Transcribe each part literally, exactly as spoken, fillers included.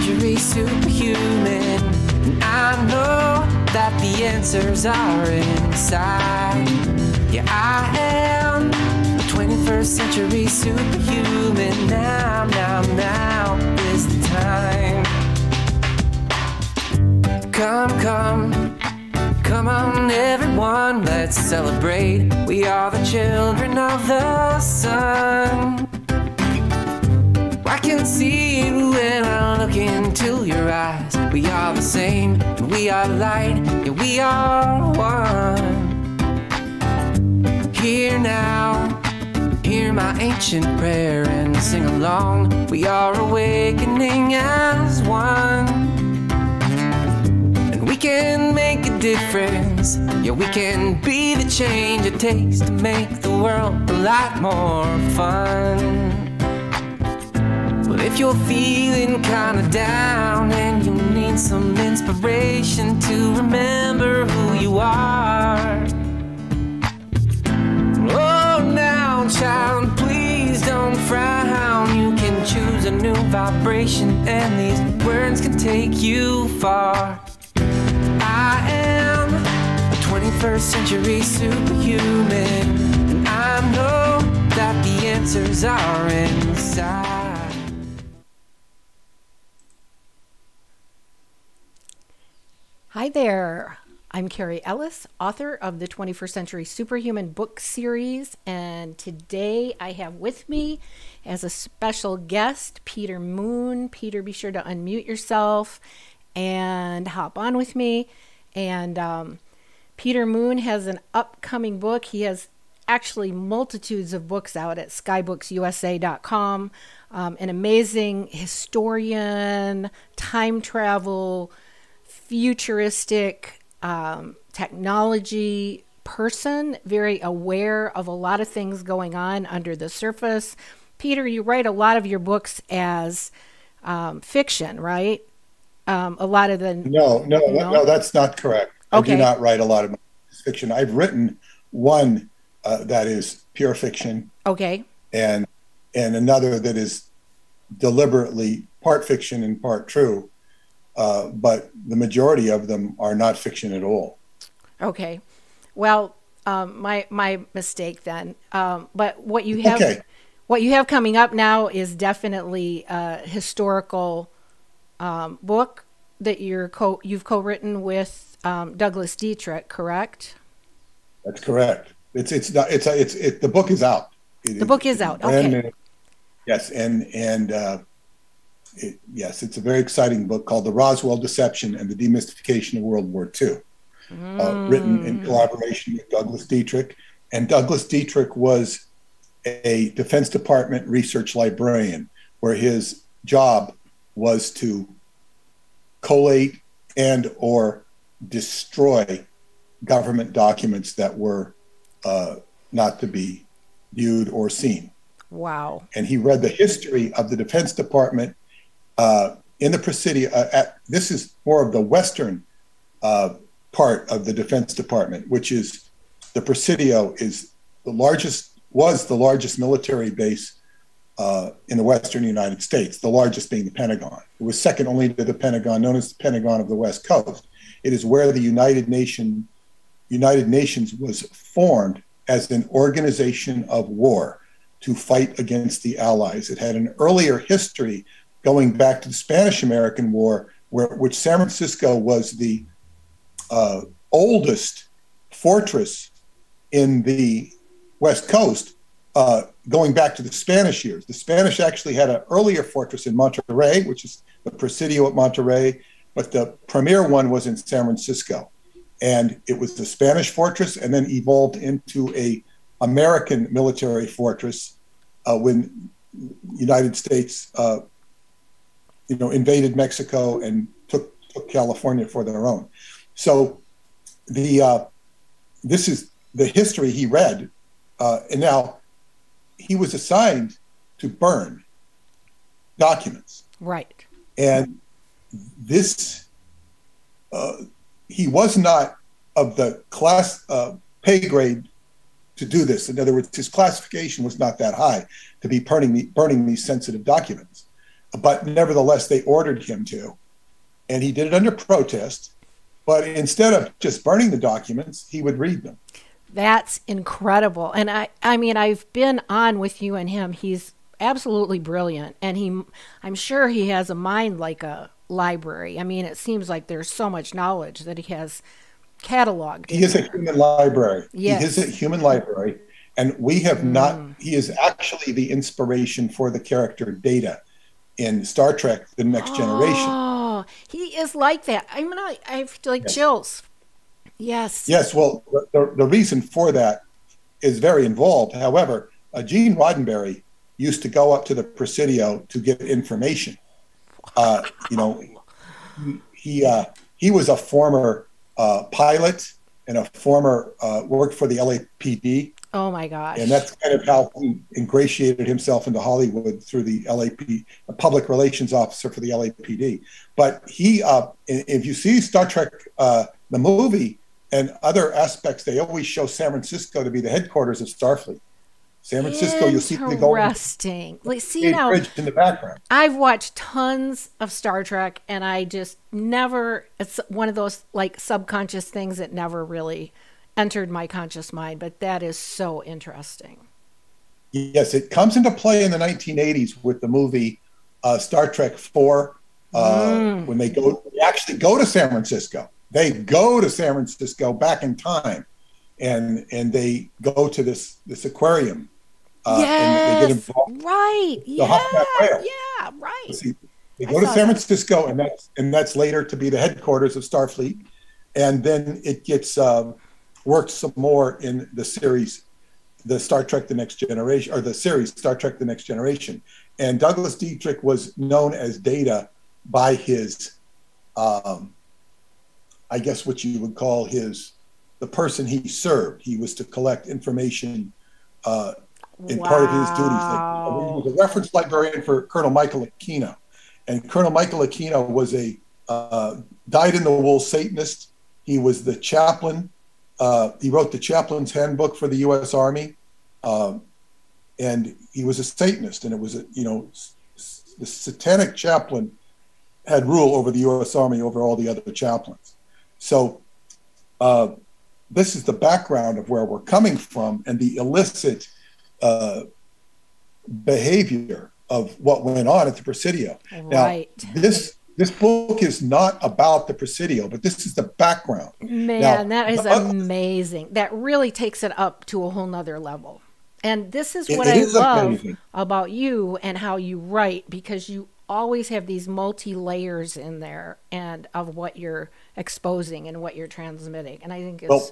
century superhuman. And I know that the answers are inside. Yeah, I am a twenty-first century superhuman. Now, now, now is the time. Come, come. Come on, everyone, let's celebrate. We are the children of the sun. I can see you when I look into your eyes. We are the same, and we are light, and we are one. Hear now, hear my ancient prayer and sing along. We are awakening as one. We can make a difference. Yeah, we can be the change it takes to make the world a lot more fun. But if you're feeling kinda down and you need some inspiration to remember who you are, oh, now, child, please don't frown. You can choose a new vibration, and these words can take you far. I am a twenty-first century superhuman, and I know that the answers are inside. Hi there, I'm Carrie Ellis, author of the twenty-first Century Superhuman book series, and today I have with me as a special guest Peter Moon. Peter, be sure to unmute yourself and hop on with me. And um, Peter Moon has an upcoming book. He has actually multitudes of books out at sky books u s a dot com. Um, an amazing historian, time travel, futuristic um, technology person, very aware of a lot of things going on under the surface. Peter, you write a lot of your books as um, fiction, right? Um, a lot of the no, no, no, no, that's not correct. Okay. I do not write a lot of fiction. I've written one uh, that is pure fiction, okay, and and another that is deliberately part fiction and part true, uh, but the majority of them are not fiction at all. Okay, well, um, my my mistake then. Um, but what you have, okay. what you have coming up now is definitely uh, historical. Um, book that you're co you've co-written with um, Douglas Dietrich, correct? That's correct. It's it's not it's it's it. The book is out. It, the book is out. Okay. And, yes, and and uh, it, yes, it's a very exciting book called "The Roswell Deception and the Demystification of World War Two," mm. uh, written in collaboration with Douglas Dietrich. And Douglas Dietrich was a Defense Department research librarian, where his job was to collate and or destroy government documents that were uh, not to be viewed or seen. Wow. And he read the history of the Defense Department uh, in the Presidio. Uh, at, this is more of the Western uh, part of the Defense Department, which is the Presidio is the largest, was the largest military base Uh, in the Western United States, the largest being the Pentagon. It was second only to the Pentagon, known as the Pentagon of the West Coast. It is where the United Nation, United Nations was formed as an organization of war to fight against the Allies. It had an earlier history going back to the Spanish-American War, where which San Francisco was the uh, oldest fortress in the West Coast, Uh, going back to the Spanish years. The Spanish actually had an earlier fortress in Monterey, which is the Presidio at Monterey, but the premier one was in San Francisco. And it was the Spanish fortress and then evolved into a American military fortress uh, when United States uh, you know, invaded Mexico and took, took California for their own. So the uh, this is the history he read, uh, and now he was assigned to burn documents. Right. And this, uh, he was not of the class uh, pay grade to do this. In other words, his classification was not that high to be burning, the, burning these sensitive documents. but nevertheless they ordered him to, and he did it under protest. But instead of just burning the documents, he would read them. That's incredible. And I, I mean, I've been on with you and him. He's absolutely brilliant. And he, I'm sure he has a mind like a library. I mean, it seems like there's so much knowledge that he has cataloged. He is a human library. Yes. He is a human library. And we have not, mm. he is actually the inspiration for the character Data in Star Trek: The Next oh, Generation. Oh, he is like that. I mean, I, I have like yes. chills. Yes. Yes. Well, the, the reason for that is very involved. However, uh, Gene Roddenberry used to go up to the Presidio to get information. Uh, you know, he uh, he was a former uh, pilot and a former uh, worked for the L A P D. Oh my gosh! And that's kind of how he ingratiated himself into Hollywood through the L A P D, a public relations officer for the L A P D. But he, uh, if you see Star Trek uh, the movie and other aspects, they always show San Francisco to be the headquarters of Starfleet. San Francisco, you'll see the golden interesting. Like, see now, bridge in the background. I've watched tons of Star Trek, and I just never. It's one of those like subconscious things that never really entered my conscious mind, but that is so interesting. Yes, it comes into play in the nineteen eighties with the movie uh, Star Trek four. Uh, mm. When they go, they actually go to San Francisco. They go to San Francisco back in time, and and they go to this this aquarium. Uh, yes, and they get involved. Right. The yeah. Hot yeah. Right. See, they go I to San Francisco, that. and that's and that's later to be the headquarters of Starfleet, and then it gets. Uh, worked some more in the series, the Star Trek, the Next Generation, or the series Star Trek, the Next Generation. And Douglas Dietrich was known as Data by his, um, I guess what you would call his, the person he served. He was to collect information uh, in wow. part of his duties. Like, he was a reference librarian for Colonel Michael Aquino. And Colonel Michael Aquino was a uh, dyed-in-the-wool Satanist. He was the chaplain. Uh, he wrote the chaplain's handbook for the U S Army, um, and he was a Satanist. And it was, a, you know, s the satanic chaplain had rule over the U S Army over all the other chaplains. So uh, this is the background of where we're coming from and the illicit uh, behavior of what went on at the Presidio. Right. Now, this. This book is not about the Presidio, but this is the background. Man, now, that is amazing. That really takes it up to a whole nother level. And this is what it, it I is love amazing. about you and how you write, because you always have these multi-layers in there and of what you're exposing and what you're transmitting. And I think it's... Well,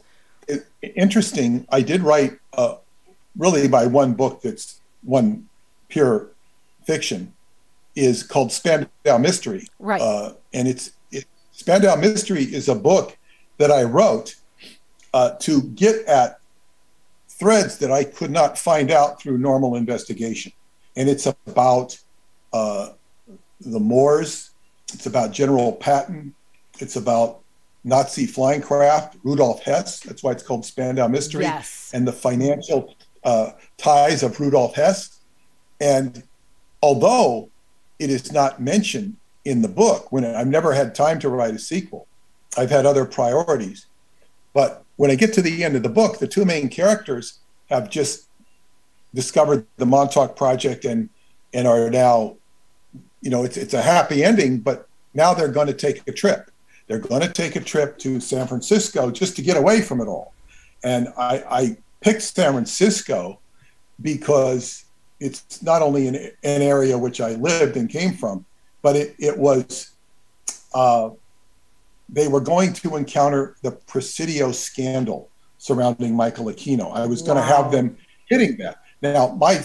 it, interesting, I did write uh, really by one book that's one pure fiction, is called Spandau Mystery. Right. Uh, and it's, it, Spandau Mystery is a book that I wrote uh, to get at threads that I could not find out through normal investigation. And it's about uh, the Moors. It's about General Patton. It's about Nazi flying craft, Rudolf Hess. That's why it's called Spandau Mystery. Yes. And the financial uh, ties of Rudolf Hess. And although it is not mentioned in the book, when I've never had time to write a sequel. I've had other priorities. But when I get to the end of the book, the two main characters have just discovered the Montauk Project and and are now, you know, it's, it's a happy ending, but now they're going to take a trip. They're going to take a trip to San Francisco just to get away from it all. And I, I picked San Francisco because it's not only an, an area which I lived and came from, but it, it was, uh, they were going to encounter the Presidio scandal surrounding Michael Aquino. I was going to wow. have them hitting that. Now, my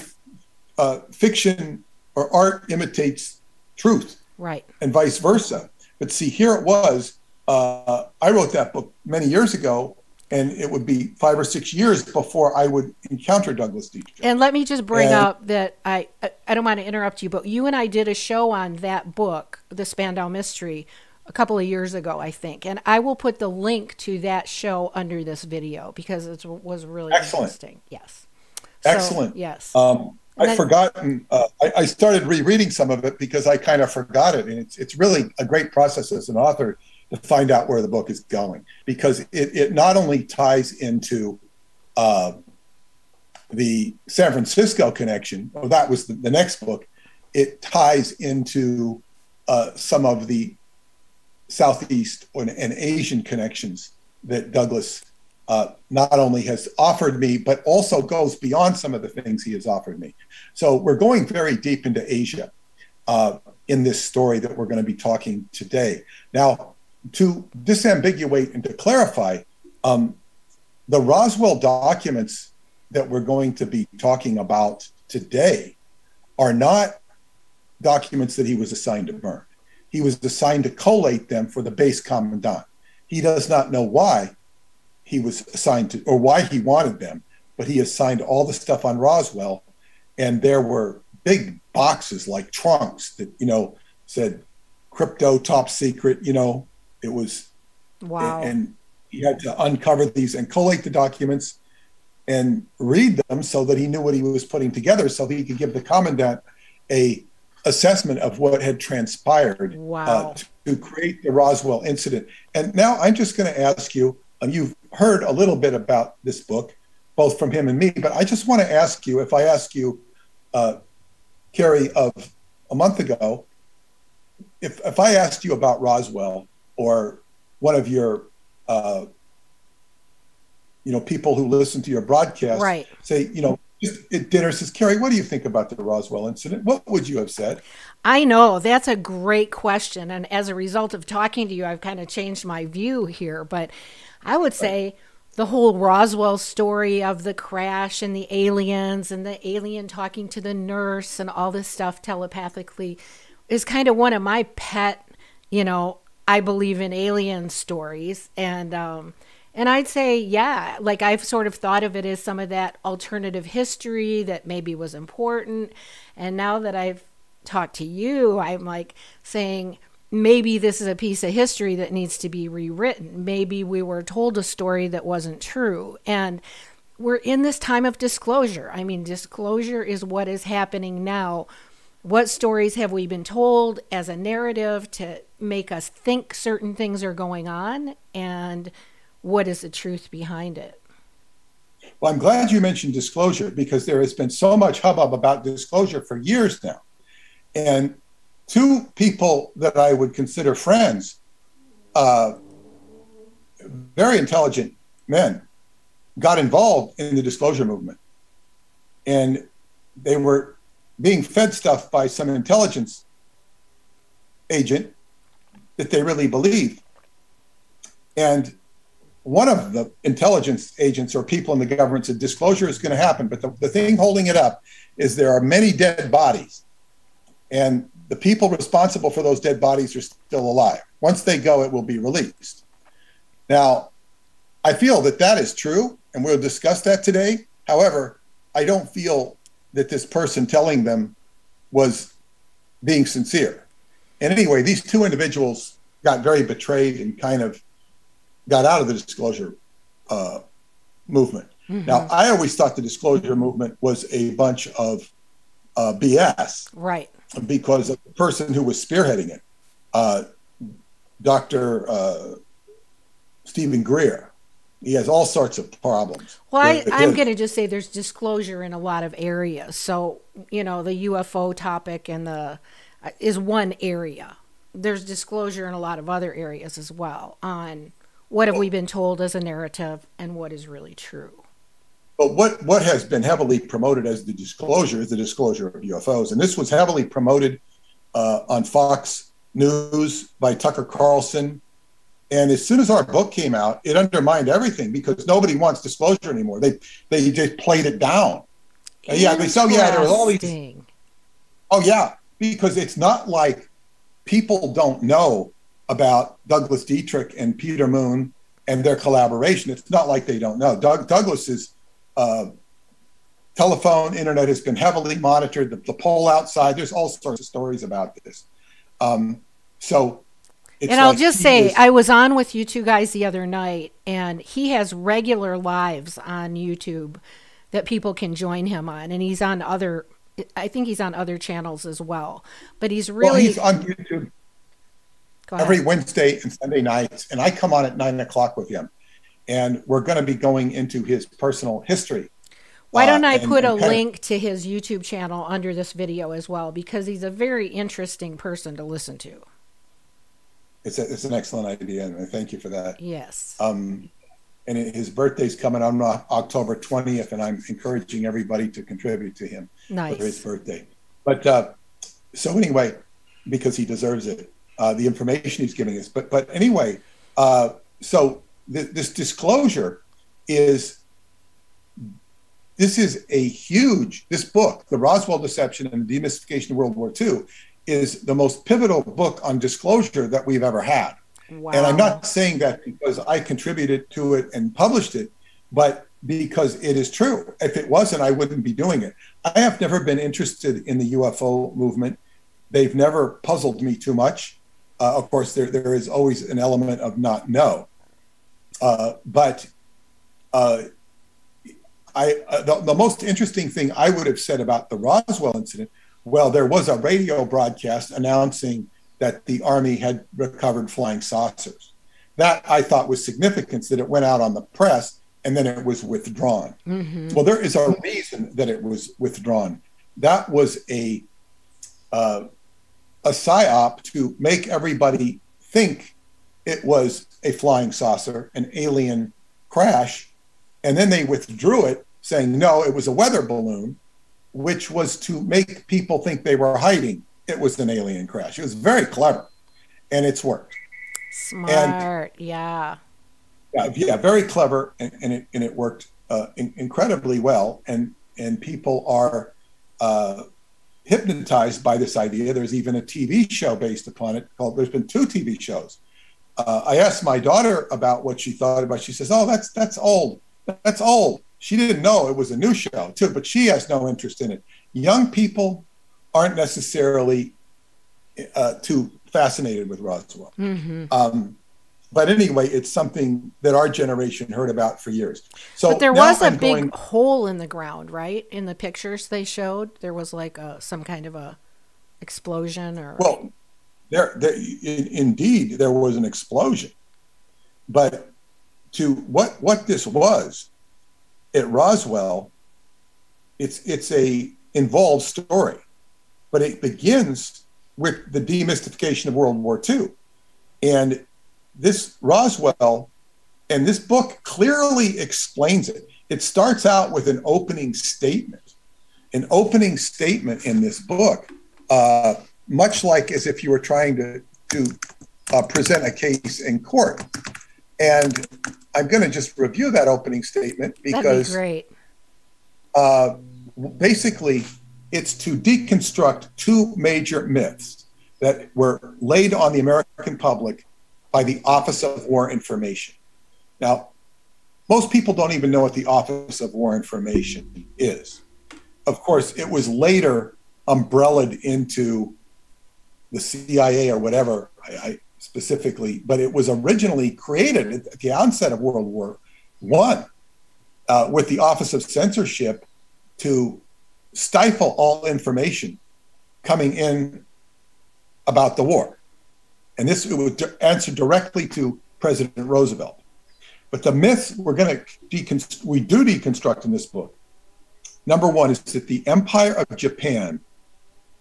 uh, fiction or art imitates truth, right, and vice versa. But see, here it was, uh, I wrote that book many years ago, and it would be five or six years before I would encounter Douglas Dietrich. And let me just bring and, up that I I don't want to interrupt you, but you and I did a show on that book, The Spandau Mystery, a couple of years ago, I think. And I will put the link to that show under this video because it was really excellent. Interesting. Yes. Excellent. So, yes. Um, I've I, forgotten. Uh, I, I started rereading some of it because I kind of forgot it, and it's it's really a great process as an author to find out where the book is going, because it it not only ties into uh, the San Francisco connection, well, that was the, the next book. It ties into uh, some of the Southeast and, and Asian connections that Douglas uh, not only has offered me, but also goes beyond some of the things he has offered me. So we're going very deep into Asia uh, in this story that we're going to be talking today. Now, to disambiguate and to clarify, um, the Roswell documents that we're going to be talking about today are not documents that he was assigned to burn. He was assigned to collate them for the base commandant. He does not know why he was assigned to, or why he wanted them, but he assigned all the stuff on Roswell, and there were big boxes like trunks that, you know, said crypto top secret, you know, it was, wow. And, and he had to uncover these and collate the documents and read them so that he knew what he was putting together, so he could give the commandant a assessment of what had transpired. Wow. uh, to, to create the Roswell incident. And now I'm just going to ask you, um, you've heard a little bit about this book, both from him and me, but I just want to ask you, if I ask you, uh, Carrie, of a month ago, if, if I asked you about Roswell, or one of your, uh, you know, people who listen to your broadcast, right, say, you know, at dinner says, Carrie, what do you think about the Roswell incident? What would you have said? I know that's a great question. And as a result of talking to you, I've kind of changed my view here, but I would say the whole Roswell story of the crash and the aliens and the alien talking to the nurse and all this stuff telepathically is kind of one of my pet, you know, I believe in alien stories. And, um, And I'd say, yeah, like I've sort of thought of it as some of that alternative history that maybe was important. And now that I've talked to you, I'm like saying, maybe this is a piece of history that needs to be rewritten. Maybe we were told a story that wasn't true. And we're in this time of disclosure. I mean, disclosure is what is happening now. What stories have we been told as a narrative to make us think certain things are going on? And what is the truth behind it? Well, I'm glad you mentioned disclosure, because there has been so much hubbub about disclosure for years now. And two people that I would consider friends, uh, very intelligent men, got involved in the disclosure movement. And they were being fed stuff by some intelligence agent that they really believed. And one of the intelligence agents or people in the government said disclosure is going to happen, but the, the thing holding it up is there are many dead bodies, and the people responsible for those dead bodies are still alive. Once they go, it will be released. Now, I feel that that is true, and we'll discuss that today. However, I don't feel that this person telling them was being sincere. And anyway, these two individuals got very betrayed and kind of got out of the disclosure uh, movement. Mm-hmm. Now, I always thought the disclosure movement was a bunch of uh, B S. Right. Because of the person who was spearheading it, uh, Doctor Uh, Stephen Greer, he has all sorts of problems. Well, I, I'm going to just say there's disclosure in a lot of areas. So, you know, the U F O topic and the uh, is one area. There's disclosure in a lot of other areas as well on what have we been told as a narrative and what is really true. But what, what has been heavily promoted as the disclosure is the disclosure of U F Os. And this was heavily promoted uh, on Fox News by Tucker Carlson. And as soon as our book came out, it undermined everything, because nobody wants disclosure anymore. They they just played it down. And yeah, they so yeah, there was all these. Oh yeah, because it's not like people don't know about Douglas Dietrich and Peter Moon and their collaboration. It's not like they don't know. Doug, Douglas's uh, telephone internet has been heavily monitored. The, the poll outside. There's all sorts of stories about this. Um, so, it's and I'll like just say, I was on with you two guys the other night, and he has regular lives on YouTube that people can join him on, and he's on other I think he's on other channels as well, but he's really well, he's on YouTube every Wednesday and Sunday nights, and I come on at nine o'clock with him, and we're going to be going into his personal history. Why don't uh, I put and, and a link of... to his YouTube channel under this video as well, because he's a very interesting person to listen to. It's, a, it's an excellent idea, and thank you for that. Yes. Um, and his birthday's coming on October twentieth, and I'm encouraging everybody to contribute to him nice. for his birthday. But uh, so anyway, because he deserves it, uh, the information he's giving us. But but anyway, uh, so th this disclosure is, this is a huge, this book, The Roswell Deception and the Demystification of World War Two, is the most pivotal book on disclosure that we've ever had. Wow. And I'm not saying that because I contributed to it and published it, but because it is true. If it wasn't, I wouldn't be doing it. I have never been interested in the U F O movement. They've never puzzled me too much. Uh, of course, there there is always an element of not know. Uh, but uh, I uh, the, the most interesting thing I would have said about the Roswell incident, well, there was a radio broadcast announcing that the Army had recovered flying saucers. That I thought was significant, that it went out on the press and then it was withdrawn. Mm-hmm. Well, there is a reason that it was withdrawn. That was a, uh, a psyop to make everybody think it was a flying saucer, an alien crash. And then they withdrew it, saying, no, it was a weather balloon, which was to make people think they were hiding. It was an alien crash. It was very clever, and it's worked. Smart, and, yeah. yeah. Yeah, very clever, and, and, it, and it worked uh, in, incredibly well, and, and people are uh, hypnotized by this idea. There's even a T V show based upon it called, there's been two T V shows. Uh, I asked my daughter about what she thought about it. She says, oh, that's, that's old, that's old. She didn't know it was a new show too, but she has no interest in it. Young people aren't necessarily uh, too fascinated with Roswell. Mm-hmm. um, but anyway, it's something that our generation heard about for years. So but there was a I'm big going... hole in the ground, right? In the pictures they showed, there was like a, some kind of a explosion or... Well, there, there in, indeed, there was an explosion. But to what, what this was at Roswell, it's, it's a involved story. But it begins with the demystification of World War Two. And this Roswell, and this book clearly explains it. It starts out with an opening statement, an opening statement in this book, uh, much like as if you were trying to, to uh, present a case in court. And I'm going to just review that opening statement because That'd be great. Uh, basically, it's to deconstruct two major myths that were laid on the American public by the Office of War Information. Now, most people don't even know what the Office of War Information is. Of course, it was later umbrellaed into the C I A or whatever I, I specifically, but it was originally created at the onset of World War One uh, with the Office of Censorship to stifle all information coming in about the war. And this it would answer directly to President Roosevelt. But the myths we're going to we do deconstruct in this book. Number one is that the Empire of Japan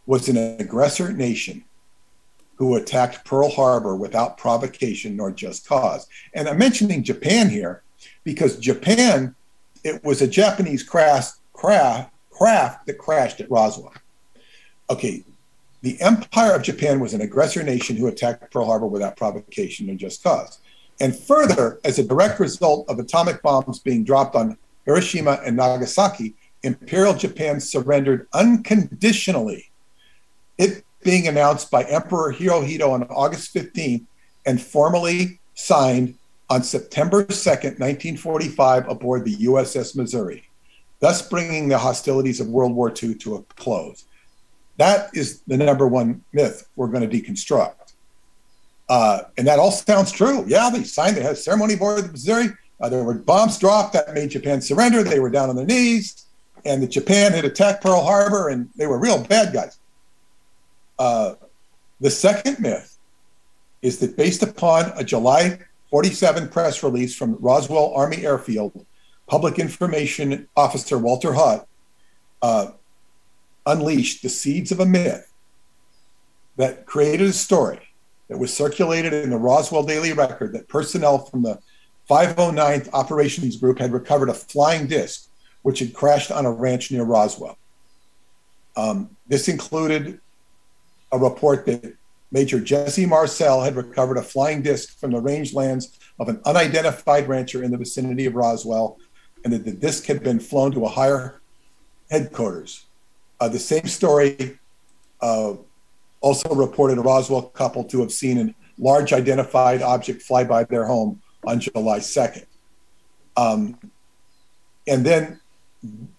was an aggressor nation who attacked Pearl Harbor without provocation nor just cause. And I'm mentioning Japan here because Japan, it was a Japanese craft craft craft that crashed at Roswell. Okay, the Empire of Japan was an aggressor nation who attacked Pearl Harbor without provocation and just cause. And further, as a direct result of atomic bombs being dropped on Hiroshima and Nagasaki, Imperial Japan surrendered unconditionally, it being announced by Emperor Hirohito on August fifteenth and formally signed on September second, nineteen forty-five aboard the U S S Missouri, thus bringing the hostilities of World War Two to a close. That is the number one myth we're going to deconstruct. Uh, and that all sounds true. Yeah, they signed, they had a ceremony aboard the Missouri. Uh, there were bombs dropped that made Japan surrender. They were down on their knees. and that Japan had attacked Pearl Harbor, and they were real bad guys. Uh, the second myth is that based upon a July forty-seven press release from Roswell Army Airfield, Public Information Officer Walter Hutt uh, unleashed the seeds of a myth that created a story that was circulated in the Roswell Daily Record that personnel from the five oh ninth Operations Group had recovered a flying disc which had crashed on a ranch near Roswell. Um, this included a report that Major Jesse Marcel had recovered a flying disc from the rangelands of an unidentified rancher in the vicinity of Roswell, and that the disc had been flown to a higher headquarters. Uh, the same story uh, also reported a Roswell couple to have seen a large identified object fly by their home on July second. Um, and then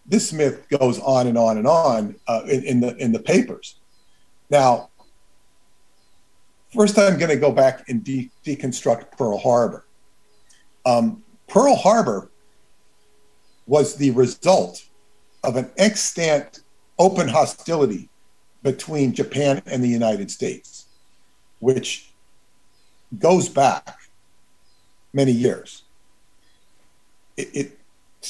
this myth goes on and on and on uh, in, in, the, in the papers. Now, first I'm going to go back and de deconstruct Pearl Harbor. Um, Pearl Harbor was the result of an extant open hostility between Japan and the United States, which goes back many years. It, it,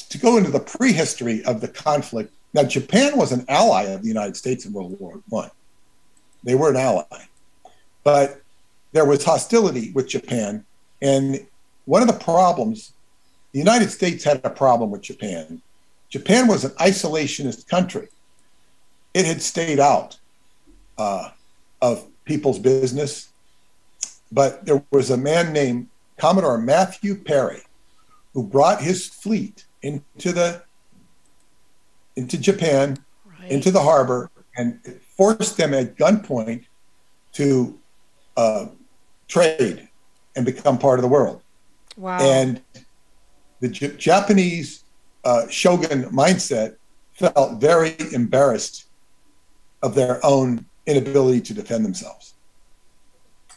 to go into the prehistory of the conflict, now Japan was an ally of the United States in World War One. They were an ally, but there was hostility with Japan. And one of the problems, the United States had a problem with Japan. Japan was an isolationist country. It had stayed out uh, of people's business, but there was a man named Commodore Matthew Perry who brought his fleet into the into Japan, right. into the harbor, and forced them at gunpoint to uh, trade and become part of the world. Wow. And the J Japanese uh, shogun mindset felt very embarrassed of their own inability to defend themselves.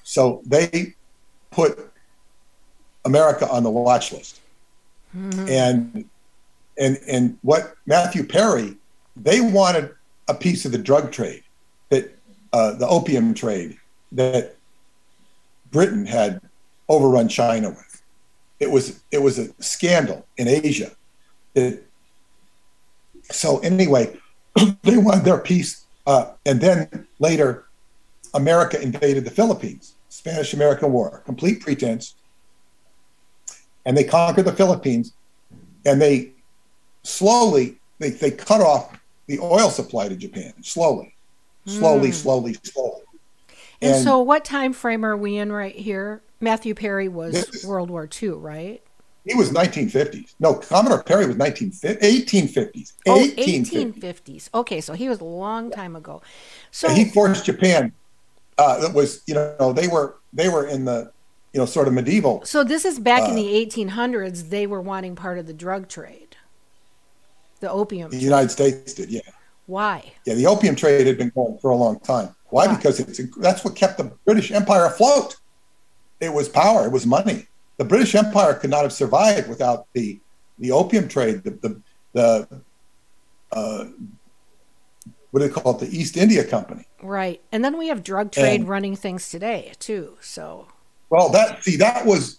So they put America on the watch list. Mm-hmm. And, and, and what Matthew Perry, they wanted a piece of the drug trade, that uh, the opium trade that Britain had overrun China with. It was, it was a scandal in Asia. It, so anyway, they wanted their piece. Uh, and then later, America invaded the Philippines, Spanish-American War, complete pretense. And they conquered the Philippines, and they slowly, they, they cut off the oil supply to Japan, slowly, slowly, mm. slowly, slowly. And, and so what time frame are we in right here? Matthew Perry was this, World War Two, right? He was nineteen fifties. No, Commodore Perry was eighteen fifties. Oh, eighteen fifties. Okay, so he was a long time ago. So and he forced Japan. Uh, it was, you know, they were they were in the, you know, sort of medieval. So this is back uh, in the eighteen hundreds. They were wanting part of the drug trade, the opium. The trade. United States did, yeah. Why? Yeah, the opium trade had been going for a long time. Why? Why? Because it's, that's what kept the British Empire afloat. It was power. It was money. The British Empire could not have survived without the the opium trade, the the, the uh, what do they call it, the East India Company. Right, and then we have drug trade and, running things today too. So, well, that see that was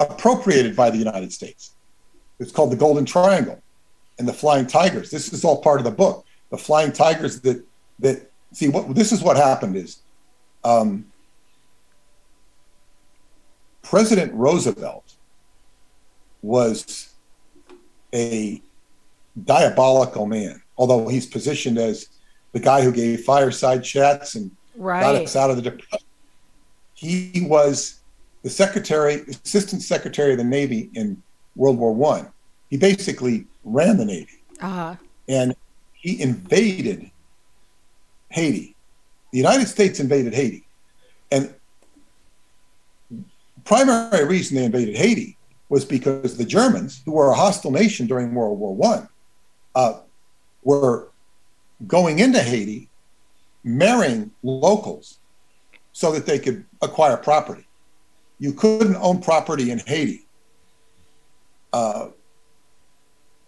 appropriated by the United States. It's called the Golden Triangle and the Flying Tigers. This is all part of the book. The Flying Tigers that that see what this is what happened is um, President Roosevelt was a diabolical man, although he's positioned as the guy who gave fireside chats and right. got us out of the Depression. He was the secretary, assistant secretary of the Navy in World War One. He basically ran the Navy, uh-huh. and he invaded Haiti. The United States invaded Haiti. And the primary reason they invaded Haiti was because the Germans, who were a hostile nation during World War One, uh, were going into Haiti, marrying locals so that they could acquire property. You couldn't own property in Haiti. Uh,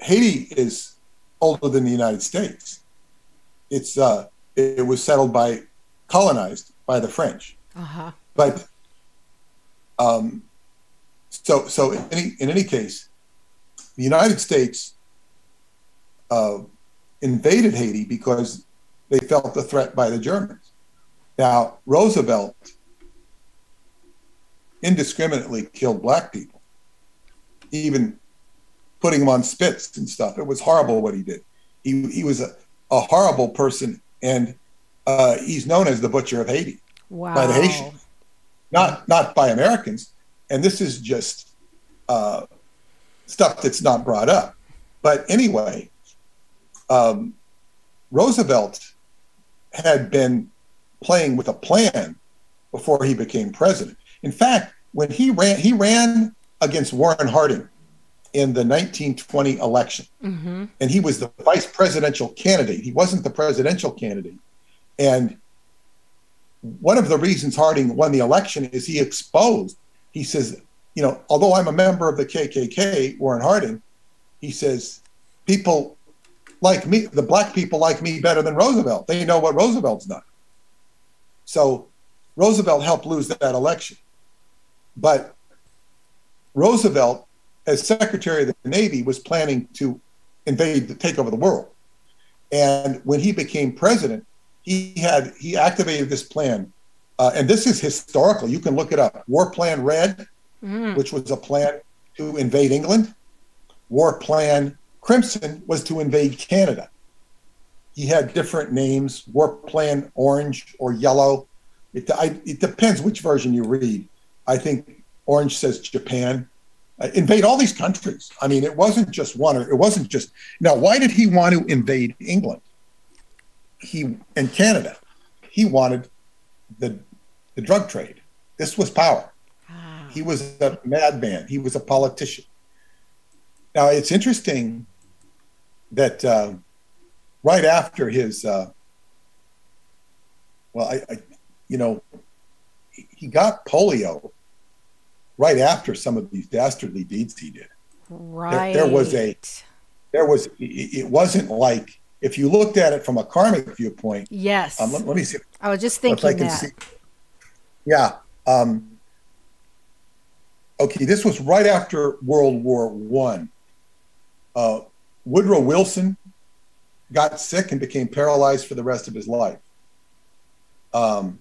Haiti is older than the United States. It's uh, it was settled by, colonized by the French. Uh-huh. But um, so so in any in any case, the United States uh, invaded Haiti because they felt the threat by the Germans. Now Roosevelt indiscriminately killed black people, even putting them on spits and stuff. It was horrible what he did. He he was a, a horrible person, and uh, he's known as the Butcher of Haiti. Wow. By the Haitians, not not by Americans. And this is just uh, stuff that's not brought up. But anyway, um, Roosevelt had been playing with a plan before he became president. In fact, when he ran, he ran against Warren Harding in the nineteen twenty election. Mm-hmm. And he was the vice presidential candidate. He wasn't the presidential candidate. And one of the reasons Harding won the election is he exposed, he says, you know, although I'm a member of the K K K, Warren Harding, he says, people like me, the black people like me better than Roosevelt. They know what Roosevelt's done. So Roosevelt helped lose that election. But Roosevelt, as Secretary of the Navy, was planning to invade, to take over the world. And when he became president, he had he activated this plan. Uh, and this is historical. You can look it up. War Plan Red, mm. which was a plan to invade England. War Plan Crimson was to invade Canada. He had different names, War Plan Orange or Yellow. It, I, it depends which version you read. I think Orange says Japan. Uh, invade all these countries. I mean, it wasn't just one, or it wasn't just... Now, why did he want to invade England he and Canada? He wanted the, the drug trade. This was power. Ah. He was a madman. He was a politician. Now, it's interesting that uh, right after his... Uh, well, I, I, you know, he got polio right after some of these dastardly deeds he did. Right. There, there was a, there was, it wasn't like, if you looked at it from a karmic viewpoint. Yes. Um, let, let me see. I was just thinking if I can that. See. Yeah. Um, okay. This was right after World War One. Uh, Woodrow Wilson got sick and became paralyzed for the rest of his life. Um,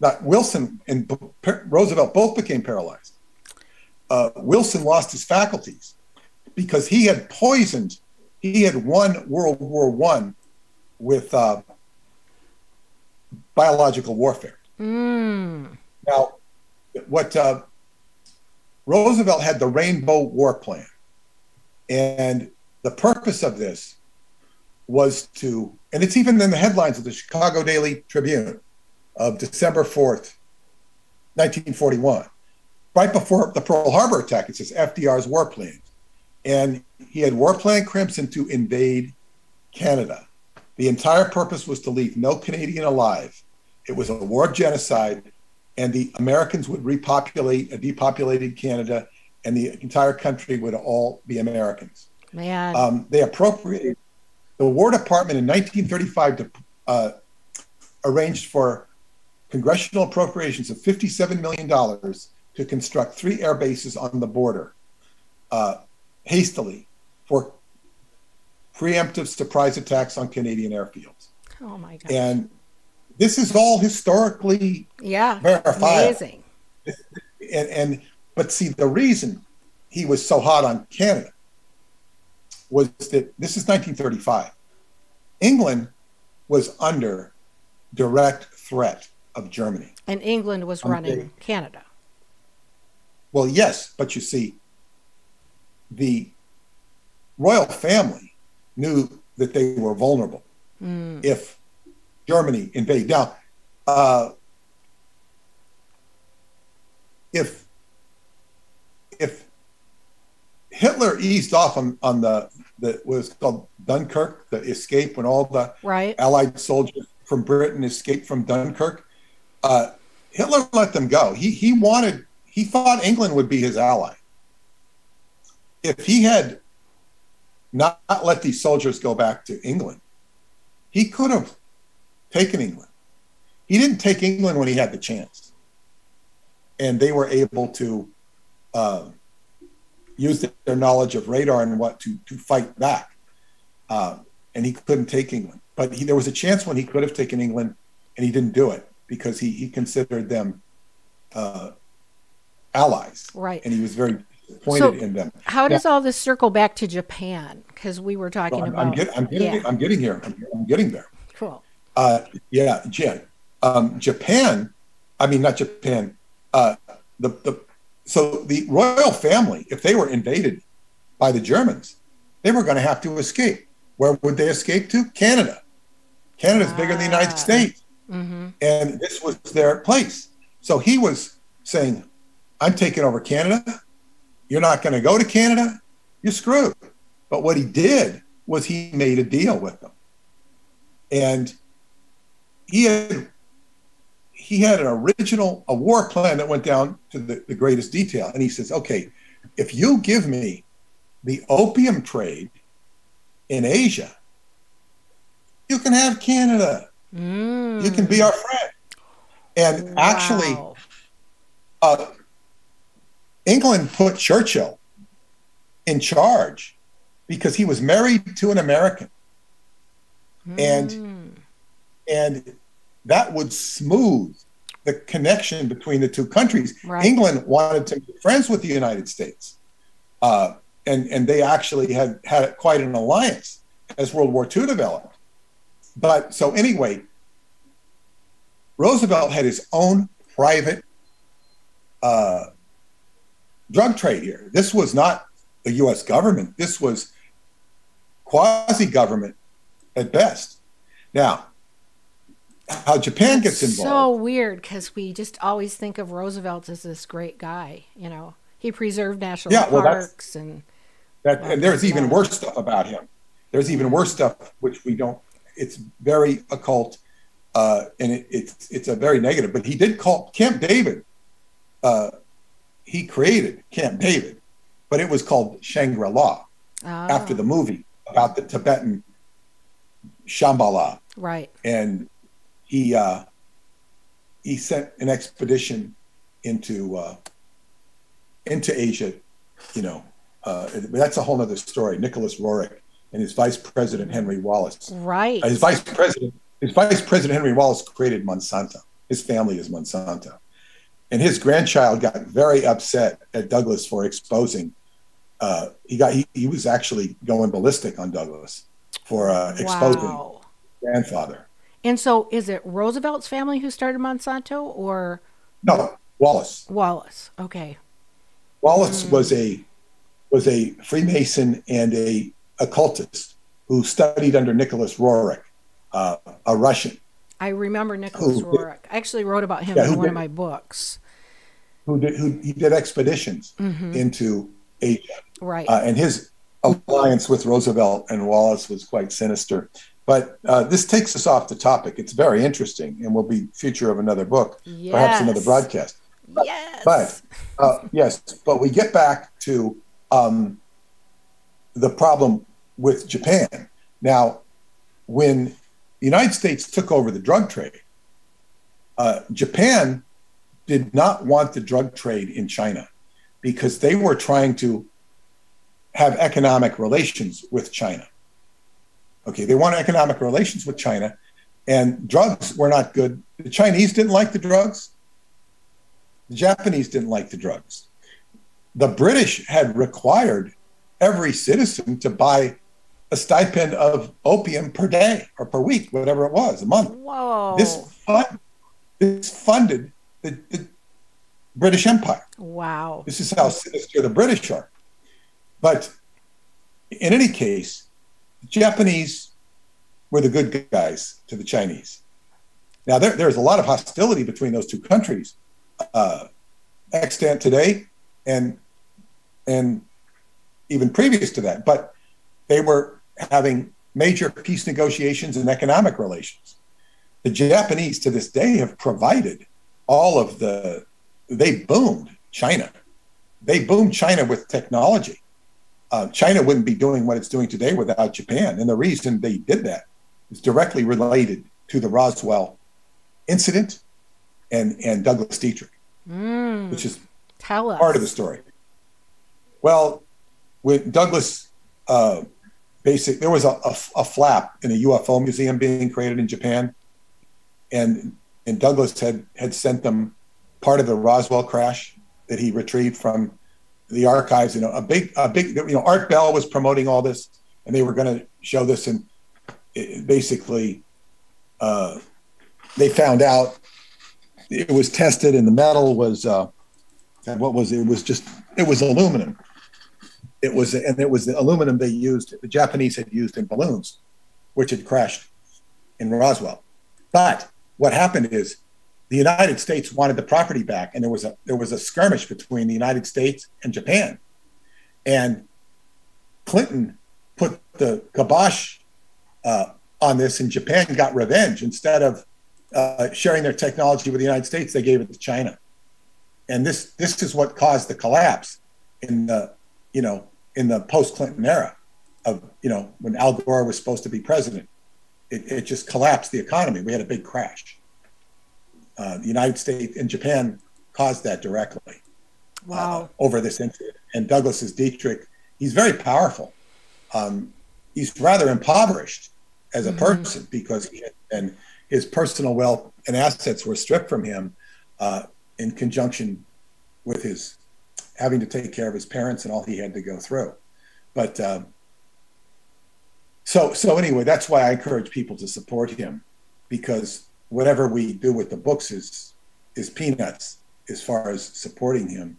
Not Wilson and Roosevelt both became paralyzed. Uh, Wilson lost his faculties because he had poisoned. He had won World War One with uh, biological warfare. Mm. Now, what uh, Roosevelt had the Rainbow War Plan, and the purpose of this was to, and it's even in the headlines of the Chicago Daily Tribune. Of December fourth, nineteen forty-one, right before the Pearl Harbor attack, it says F D R's war plan. And he had War Plan Crimson to invade Canada. The entire purpose was to leave no Canadian alive. It was a war of genocide, and the Americans would repopulate a depopulated Canada, and the entire country would all be Americans. Man. Um, they appropriated the War Department in nineteen thirty-five to uh, arranged for congressional appropriations of fifty-seven million dollars to construct three air bases on the border uh, hastily for preemptive surprise attacks on Canadian airfields. Oh my God. And this is all historically yeah, verified. Amazing. And, and, but see, the reason he was so hot on Canada was that this is nineteen thirty-five. England was under direct threat of Germany. And England was running okay. Canada. Well, yes, but you see, the royal family knew that they were vulnerable mm. if Germany invaded. Now, uh, if if Hitler eased off on, on the, the what was called Dunkirk, the escape when all the right. Allied soldiers from Britain escaped from Dunkirk, Uh, Hitler let them go. He he wanted, he thought England would be his ally. If he had not, not let these soldiers go back to England. He could have taken England. He didn't take England when he had the chance. And they were able to uh, use their knowledge of radar and what to, to fight back. Uh, and he couldn't take England. But he, there was a chance when he could have taken England, and he didn't do it because he, he considered them uh, allies. Right. And he was very disappointed so in them. How does now, all this circle back to Japan? Because we were talking well, I'm, about... I'm, get, I'm, getting, yeah. I'm getting here. I'm, I'm getting there. Cool. Uh, yeah, Jen. Um, Japan, I mean, not Japan. Uh, the, the So the royal family, if they were invaded by the Germans, they were going to have to escape. Where would they escape to? Canada. Canada's ah. bigger than the United States. Mm-hmm. And this was their place. So he was saying, I'm taking over Canada. You're not going to go to Canada. You're screwed. But what he did was he made a deal with them. And he had... he had an original, a war plan that went down to the, the greatest detail. And he says, okay, if you give me the opium trade in Asia, you can have Canada. Mm. You can be our friend. And wow. actually, uh, England put Churchill in charge because he was married to an American. Mm. And, and, that would smooth the connection between the two countries. Right. England wanted to be friends with the United States. Uh, and, and they actually had, had quite an alliance as World War Two developed. But so anyway, Roosevelt had his own private uh, drug trade here. This was not the U S government. This was quasi-government at best. Now, how Japan gets involved. So weird, because we just always think of Roosevelt as this great guy. You know, he preserved national yeah, well, parks and that. And there's even worse stuff about him. There's even worse stuff which we don't. It's very occult, uh, and it, it's it's a very negative. But he did call Camp David. Uh, he created Camp David, but it was called Shangri-La oh. after the movie about the Tibetan Shambhala. Right. And He uh, he sent an expedition into uh, into Asia, you know. Uh, that's a whole other story. Nicholas Roerich and his vice president Henry Wallace. Right. Uh, his vice president, his vice president Henry Wallace created Monsanto. His family is Monsanto, and his grandchild got very upset at Douglas for exposing. Uh, he got he, he was actually going ballistic on Douglas for uh, exposing wow. his grandfather. And so is it Roosevelt's family who started Monsanto or? No, Wallace. Wallace, okay. Wallace mm. was a was a Freemason and a occultist who studied under Nicholas Roerich, uh, a Russian. I remember Nicholas who, Roerich. I actually wrote about him yeah, in one did, of my books. Who did, who, he did expeditions mm-hmm. into Asia. Right. Uh, and his alliance with Roosevelt and Wallace was quite sinister. But uh, this takes us off the topic. It's very interesting and will be future of another book, yes. perhaps another broadcast. But, yes. But, uh, yes, but we get back to um, the problem with Japan. Now, when the United States took over the drug trade, uh, Japan did not want the drug trade in China because they were trying to have economic relations with China. Okay, they want economic relations with China, and drugs were not good. The Chinese didn't like the drugs. The Japanese didn't like the drugs. The British had required every citizen to buy a stipend of opium per day or per week, whatever it was, a month. Whoa. This, fund, this funded the, the British Empire. Wow. This is how sinister the British are. But in any case, the Japanese were the good guys to the Chinese. Now, there, there's a lot of hostility between those two countries, uh, extant today and and even previous to that. But they were having major peace negotiations and economic relations. The Japanese to this day have provided all of the, they boomed China. They boomed China with technology. Uh, China wouldn't be doing what it's doing today without Japan. And the reason they did that is directly related to the Roswell incident and, and Douglas Dietrich, mm, which is tell us. part of the story. Well, with Douglas, uh, basic, there was a, a, a flap in a U F O museum being created in Japan. And and Douglas had, had sent them part of the Roswell crash that he retrieved from the archives. You know, a big, a big, you know, Art Bell was promoting all this, and they were going to show this. And it, basically, uh, they found out it was tested, and the metal was, uh, what was it? It was just, it was aluminum. It was, and it was the aluminum they used, the Japanese had used in balloons, which had crashed in Roswell. But what happened is the United States wanted the property back, and there was a there was a skirmish between the United States and Japan. And Clinton put the kibosh uh, on this, and Japan got revenge. Instead of uh, sharing their technology with the United States, they gave it to China. And this this is what caused the collapse in the you know in the post-Clinton era of you know when Al Gore was supposed to be president. It, it just collapsed the economy. We had a big crash. Uh, the United States and Japan caused that directly. Wow. Uh, over this incident. And Douglas Dietrich, he's very powerful. Um, he's rather impoverished as a mm-hmm. person because he had, and his personal wealth and assets were stripped from him uh, in conjunction with his having to take care of his parents and all he had to go through. But um, So, so anyway, that's why I encourage people to support him, because whatever we do with the books is is peanuts as far as supporting him.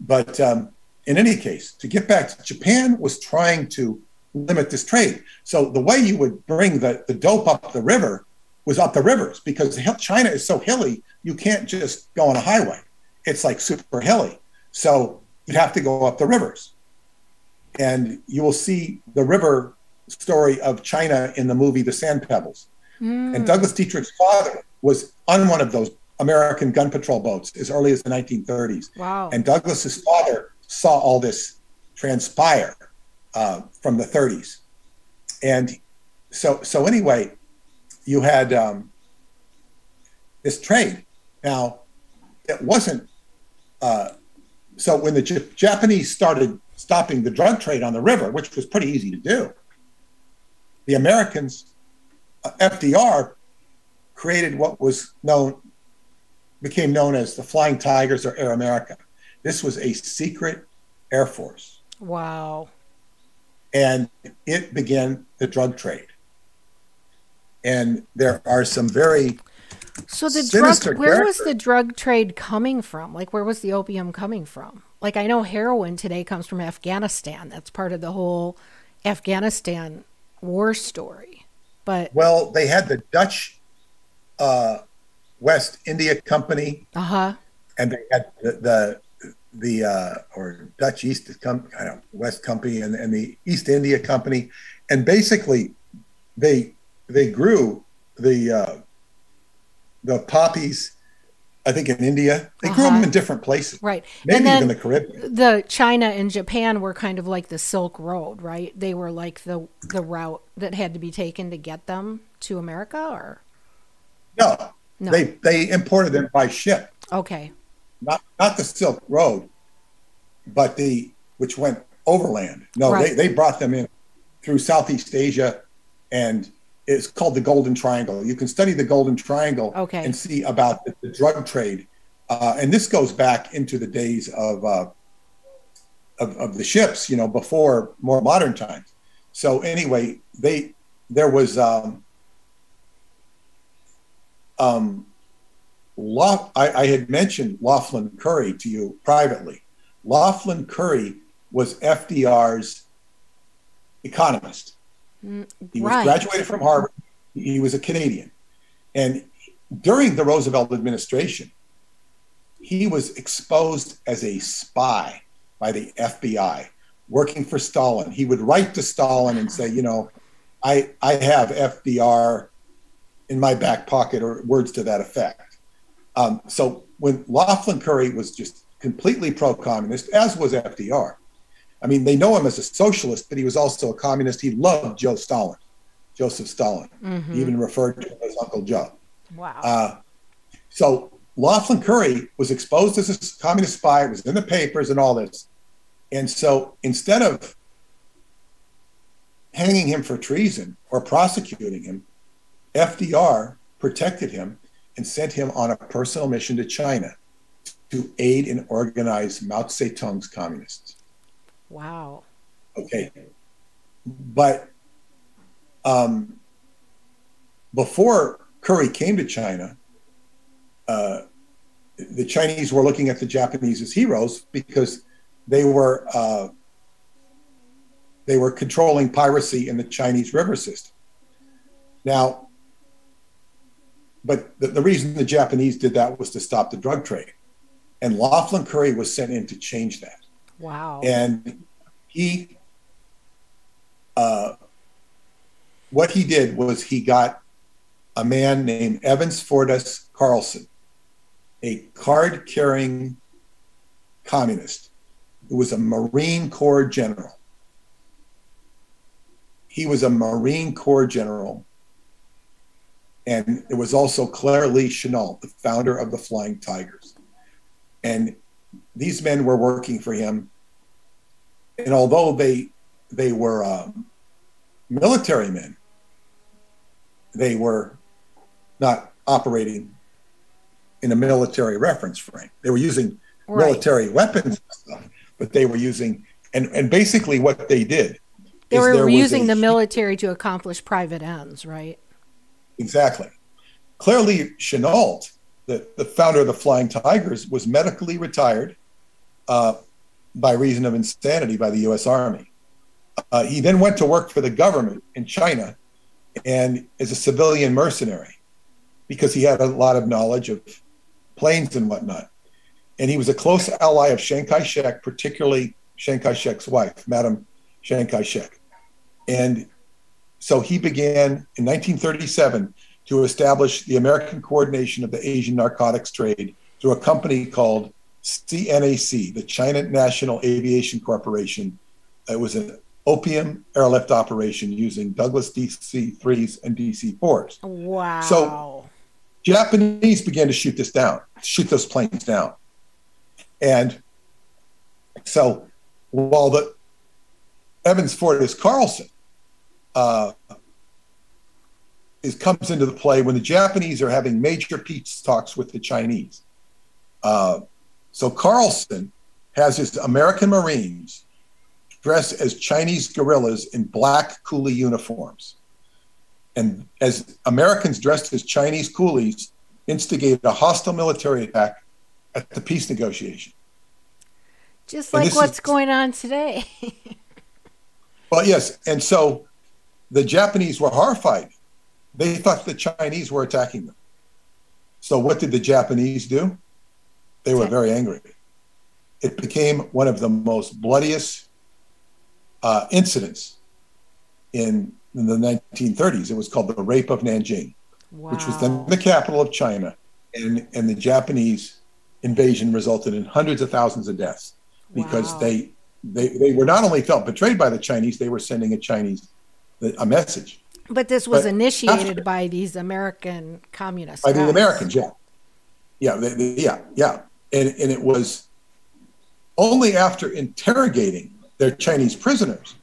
But um, in any case, to get back to Japan was trying to limit this trade. So the way you would bring the, the dope up the river was up the rivers, because China is so hilly, you can't just go on a highway. It's like super hilly. So you'd have to go up the rivers. And you will see the river story of China in the movie The Sand Pebbles. Mm. And Douglas Dietrich's father was on one of those American gun patrol boats as early as the nineteen thirties. Wow. And Douglas's father saw all this transpire uh, from the thirties. And so, so anyway, you had um, this trade. Now, it wasn't, uh, so when the J- Japanese started stopping the drug trade on the river, which was pretty easy to do, the Americans, uh, F D R, created what was known, became known as the Flying Tigers or Air America. This was a secret Air Force. Wow. And it began the drug trade. And there are some very so the sinister drug, where characters. was the drug trade coming from? Like, where was the opium coming from? Like, I know heroin today comes from Afghanistan. That's part of the whole Afghanistan war story. But well, they had the Dutch uh West India Company, uh-huh and they had the the, the uh or Dutch East Com- I don't, West Company and, and the East India Company, and basically they they grew the uh the poppies, I think, in India. They uh-huh. grew them in different places. Right. Maybe and then even the Caribbean. The China and Japan were kind of like the Silk Road, right? They were like the the route that had to be taken to get them to America, or? No. No. They they imported them by ship. Okay. Not not the Silk Road, but the which went overland. No, right. they, they brought them in through Southeast Asia, and it's called the Golden Triangle. You can study the Golden Triangle okay. and see about the, the drug trade. Uh, and this goes back into the days of, uh, of of the ships, you know, before more modern times. So anyway, they there was um, um, La- I, I had mentioned Laughlin Curry to you privately. Laughlin Curry was F D R's economist. He was right. graduated from Harvard. He was a Canadian. And during the Roosevelt administration, he was exposed as a spy by the F B I, working for Stalin. He would write to Stalin and say, you know, I, I have F D R in my back pocket, or words to that effect. Um, so when Laughlin Curry was just completely pro-communist, as was F D R, I mean, they know him as a socialist, but he was also a communist. He loved Joe Stalin, Joseph Stalin. Mm-hmm. He even referred to him as Uncle Joe. Wow. Uh, so Laughlin Curry was exposed as a communist spy, was in the papers and all this. And so instead of hanging him for treason or prosecuting him, F D R protected him and sent him on a personal mission to China to aid and organize Mao Zedong's communists. Wow. Okay. But um, before Curry came to China, uh, the Chinese were looking at the Japanese as heroes because they were uh, they were controlling piracy in the Chinese river system. Now, but the, the reason the Japanese did that was to stop the drug trade. And Laughlin Curry was sent in to change that. Wow. And he, uh, what he did was he got a man named Evans Fortas Carlson, a card-carrying communist who was a Marine Corps general. He was a Marine Corps general. And it was also Claire Lee Chennault, the founder of the Flying Tigers. And these men were working for him, and although they they were uh, military men, they were not operating in a military reference frame. They were using right. military weapons and stuff, but they were using and and basically what they did they were there using the military to accomplish private ends, right? Exactly. Claire Lee Chennault, The, the founder of the Flying Tigers, was medically retired uh, by reason of insanity by the U S Army. Uh, he then went to work for the government in China and as a civilian mercenary because he had a lot of knowledge of planes and whatnot. And he was a close ally of Chiang Kai-shek, particularly Chiang Kai-shek's wife, Madam Chiang Kai-shek. And so he began in nineteen thirty-seven to establish the American coordination of the Asian narcotics trade through a company called C N A C, the China National Aviation Corporation. It was an opium airlift operation using Douglas D C threes and D C fours. Wow. So Japanese began to shoot this down, shoot those planes down. And so while the Evans Fortas Carlson, uh, is comes into the play when the Japanese are having major peace talks with the Chinese. Uh, so Carlson has his American Marines dressed as Chinese guerrillas in black coolie uniforms. And as Americans dressed as Chinese coolies instigated a hostile military attack at the peace negotiation. Just like what's is, going on today. Well, yes. And so the Japanese were horrified. They thought the Chinese were attacking them. So what did the Japanese do? They were very angry. It became one of the most bloodiest uh, incidents in, in the nineteen thirties. It was called the Rape of Nanjing, wow. which was then the capital of China. And, and the Japanese invasion resulted in hundreds of thousands of deaths because wow. they, they, they were not only felt betrayed by the Chinese, they were sending a Chinese a message. But this was but initiated after, by these American communists. By guys. the Americans, yeah. Yeah, they, they, yeah, yeah. And, and it was only after interrogating their Chinese prisoners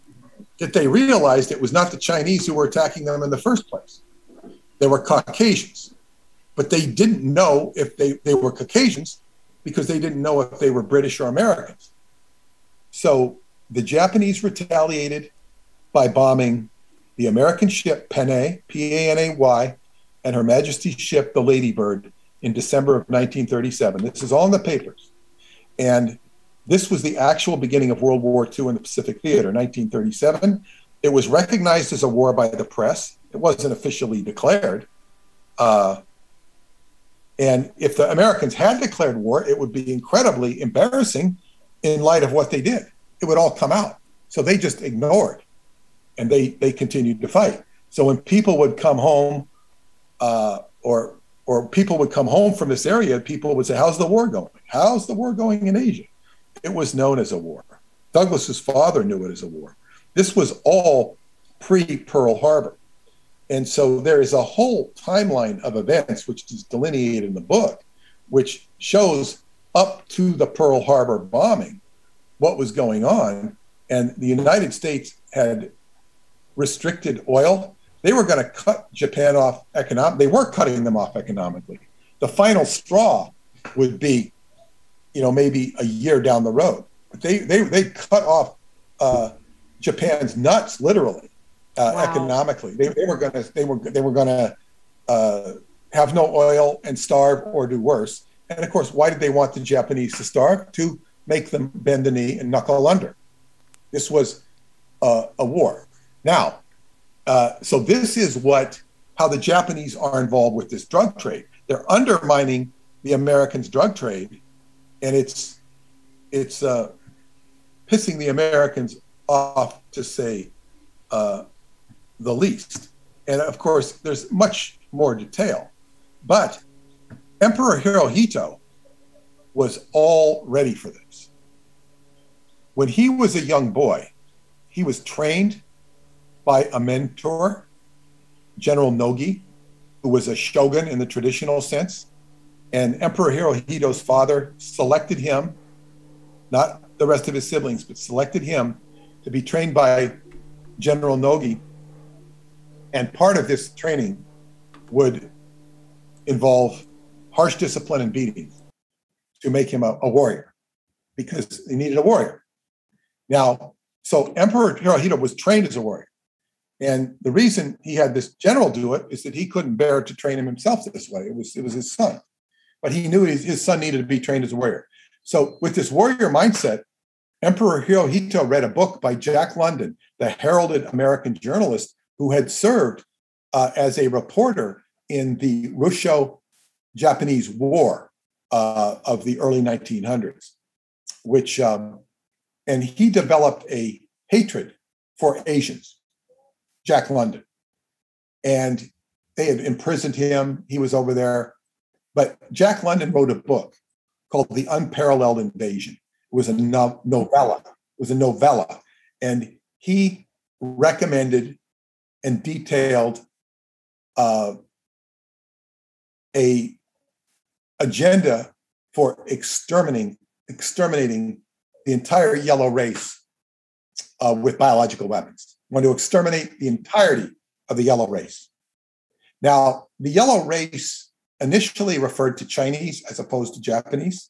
that they realized it was not the Chinese who were attacking them in the first place. They were Caucasians. But they didn't know if they, they were Caucasians because they didn't know if they were British or Americans. So the Japanese retaliated by bombing the American ship Panay, P A N A Y, and Her Majesty's ship, the Ladybird, in December of nineteen thirty-seven. This is all in the papers. And this was the actual beginning of World War Two in the Pacific Theater, nineteen thirty-seven. It was recognized as a war by the press. It wasn't officially declared. Uh, and if the Americans had declared war, it would be incredibly embarrassing in light of what they did. It would all come out. So they just ignored. And they, they continued to fight. So when people would come home, uh, or or people would come home from this area, people would say, "How's the war going? How's the war going in Asia?" It was known as a war. Douglas's father knew it as a war. This was all pre-Pearl Harbor. And so there is a whole timeline of events, which is delineated in the book, which shows up to the Pearl Harbor bombing, what was going on. And the United States had restricted oil. They were going to cut Japan off economically. They were cutting them off economically. The final straw would be, you know, maybe a year down the road. But they they they cut off uh, Japan's nuts, literally, uh, wow. economically. They they were going to they were they were going to uh, have no oil and starve or do worse. And of course, why did they want the Japanese to starve? To make them bend the knee and knuckle under. This was uh, a war. Now, uh, so this is what how the Japanese are involved with this drug trade. They're undermining the Americans' drug trade, and it's it's uh, pissing the Americans off, to say uh, the least. And of course, there's much more detail. But Emperor Hirohito was all ready for this. When he was a young boy, he was trained by a mentor, General Nogi, who was a shogun in the traditional sense. And Emperor Hirohito's father selected him, not the rest of his siblings, but selected him to be trained by General Nogi. And part of this training would involve harsh discipline and beatings to make him a, a warrior, because he needed a warrior. Now, so Emperor Hirohito was trained as a warrior. And the reason he had this general do it is that he couldn't bear to train him himself this way. It was, it was his son. But he knew his, his son needed to be trained as a warrior. So with this warrior mindset, Emperor Hirohito read a book by Jack London, the heralded American journalist who had served uh, as a reporter in the Russo-Japanese War uh, of the early nineteen hundreds, which, um, and he developed a hatred for Asians. Jack London. And they had imprisoned him. He was over there. But Jack London wrote a book called The Unparalleled Invasion. It was a no- novella. It was a novella. And he recommended and detailed uh, a agenda for exterminating, exterminating the entire yellow race uh, with biological weapons. Want to exterminate the entirety of the yellow race. Now, the yellow race initially referred to Chinese as opposed to Japanese,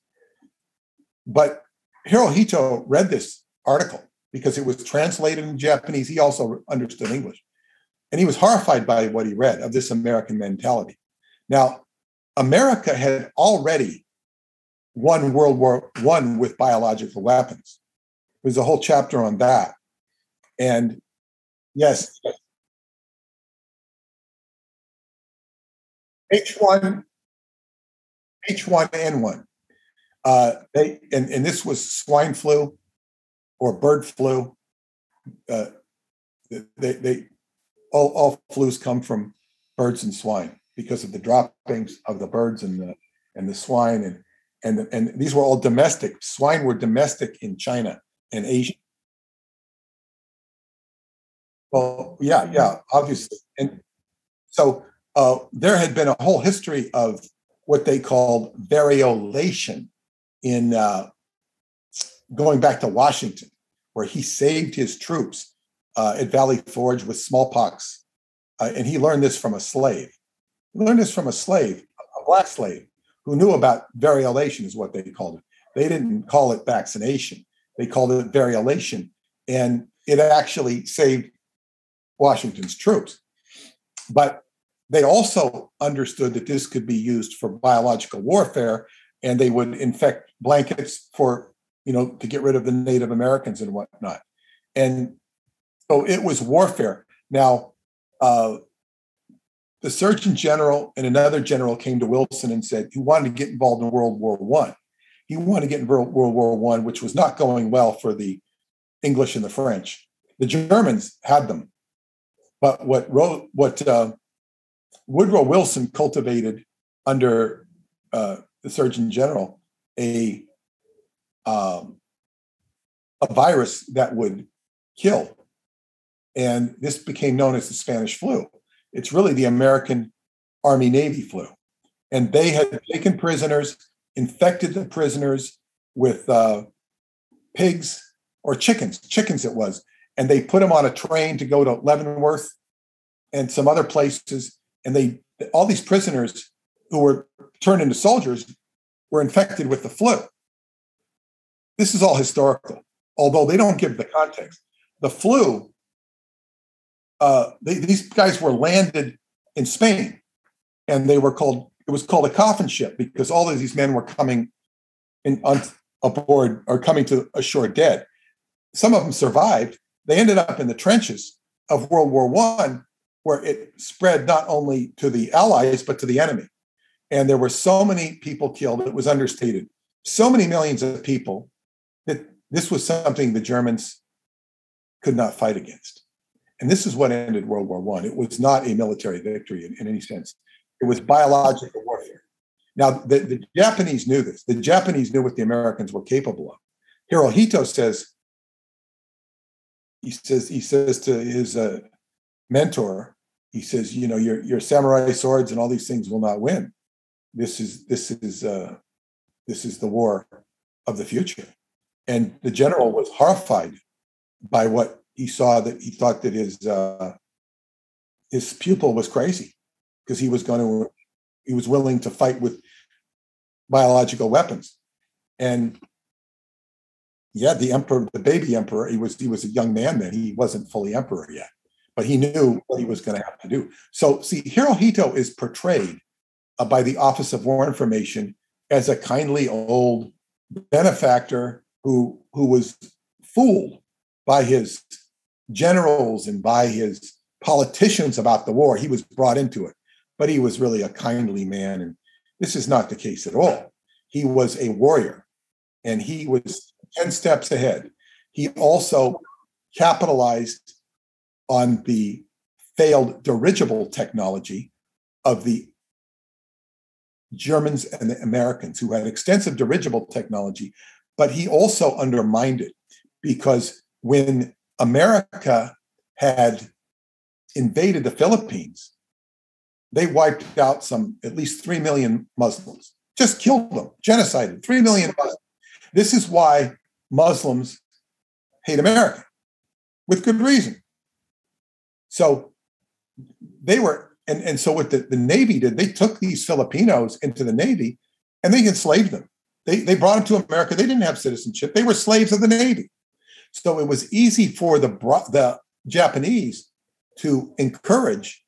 but Hirohito read this article because it was translated in Japanese. He also understood English, and he was horrified by what he read of this American mentality. Now, America had already won World War One with biological weapons. There's a whole chapter on that. And yes. H one N one. Uh, they and, and this was swine flu or bird flu. Uh, they they all, all flus come from birds and swine because of the droppings of the birds and the and the swine and and and these were all domestic. Swine were domestic in China and Asia. Well, yeah, yeah, obviously. And so uh, there had been a whole history of what they called variolation in uh, going back to Washington, where he saved his troops uh, at Valley Forge with smallpox. Uh, and he learned this from a slave. He learned this from a slave, a black slave, who knew about variolation is what they called it. They didn't call it vaccination. They called it variolation. And it actually saved Washington's troops. But they also understood that this could be used for biological warfare, and they would infect blankets for, you know, to get rid of the Native Americans and whatnot. And so it was warfare. Now, uh, the Surgeon General and another general came to Wilson and said he wanted to get involved in World War One. He wanted to get in World War One, which was not going well for the English and the French. The Germans had them. But what Ro- what uh, Woodrow Wilson cultivated under uh, the Surgeon General, a um, a virus that would kill. And this became known as the Spanish flu. It's really the American Army-Navy flu. And they had taken prisoners, infected the prisoners with uh, pigs or chickens, chickens it was. And they put them on a train to go to Leavenworth and some other places. And they all these prisoners who were turned into soldiers were infected with the flu. This is all historical, although they don't give the context. The flu, uh, they, these guys were landed in Spain, and they were called, it was called a coffin ship because all of these men were coming in on, aboard or coming to ashore dead. Some of them survived. They ended up in the trenches of World War One, where it spread not only to the Allies, but to the enemy. And there were so many people killed, it was understated. So many millions of people that this was something the Germans could not fight against. And this is what ended World War One. It was not a military victory in, in any sense. It was biological warfare. Now, the, the Japanese knew this. The Japanese knew what the Americans were capable of. Hirohito says, he says, he says to his uh, mentor, he says, you know, your, your samurai swords and all these things will not win. This is, this is, uh, this is the war of the future. And the general was horrified by what he saw, that he thought that his, uh, his pupil was crazy because he was going to, he was willing to fight with biological weapons. And yeah, the emperor, the baby emperor, he was, he was a young man then. He wasn't fully emperor yet, but he knew what he was going to have to do. So see, Hirohito is portrayed uh, by the Office of War Information as a kindly old benefactor who, who was fooled by his generals and by his politicians about the war. He was brought into it, but he was really a kindly man. And this is not the case at all. He was a warrior, and he was ten steps ahead. He also capitalized on the failed dirigible technology of the Germans and the Americans, who had extensive dirigible technology, but he also undermined it, because when America had invaded the Philippines, they wiped out some, at least three million Muslims, just killed them, genocided, three million Muslims. This is why Muslims hate America, with good reason. So they were, And, and so what the, the Navy did, they took these Filipinos into the Navy and they enslaved them. They, they brought them to America. They didn't have citizenship. They were slaves of the Navy. So it was easy for the, the Japanese to encourage,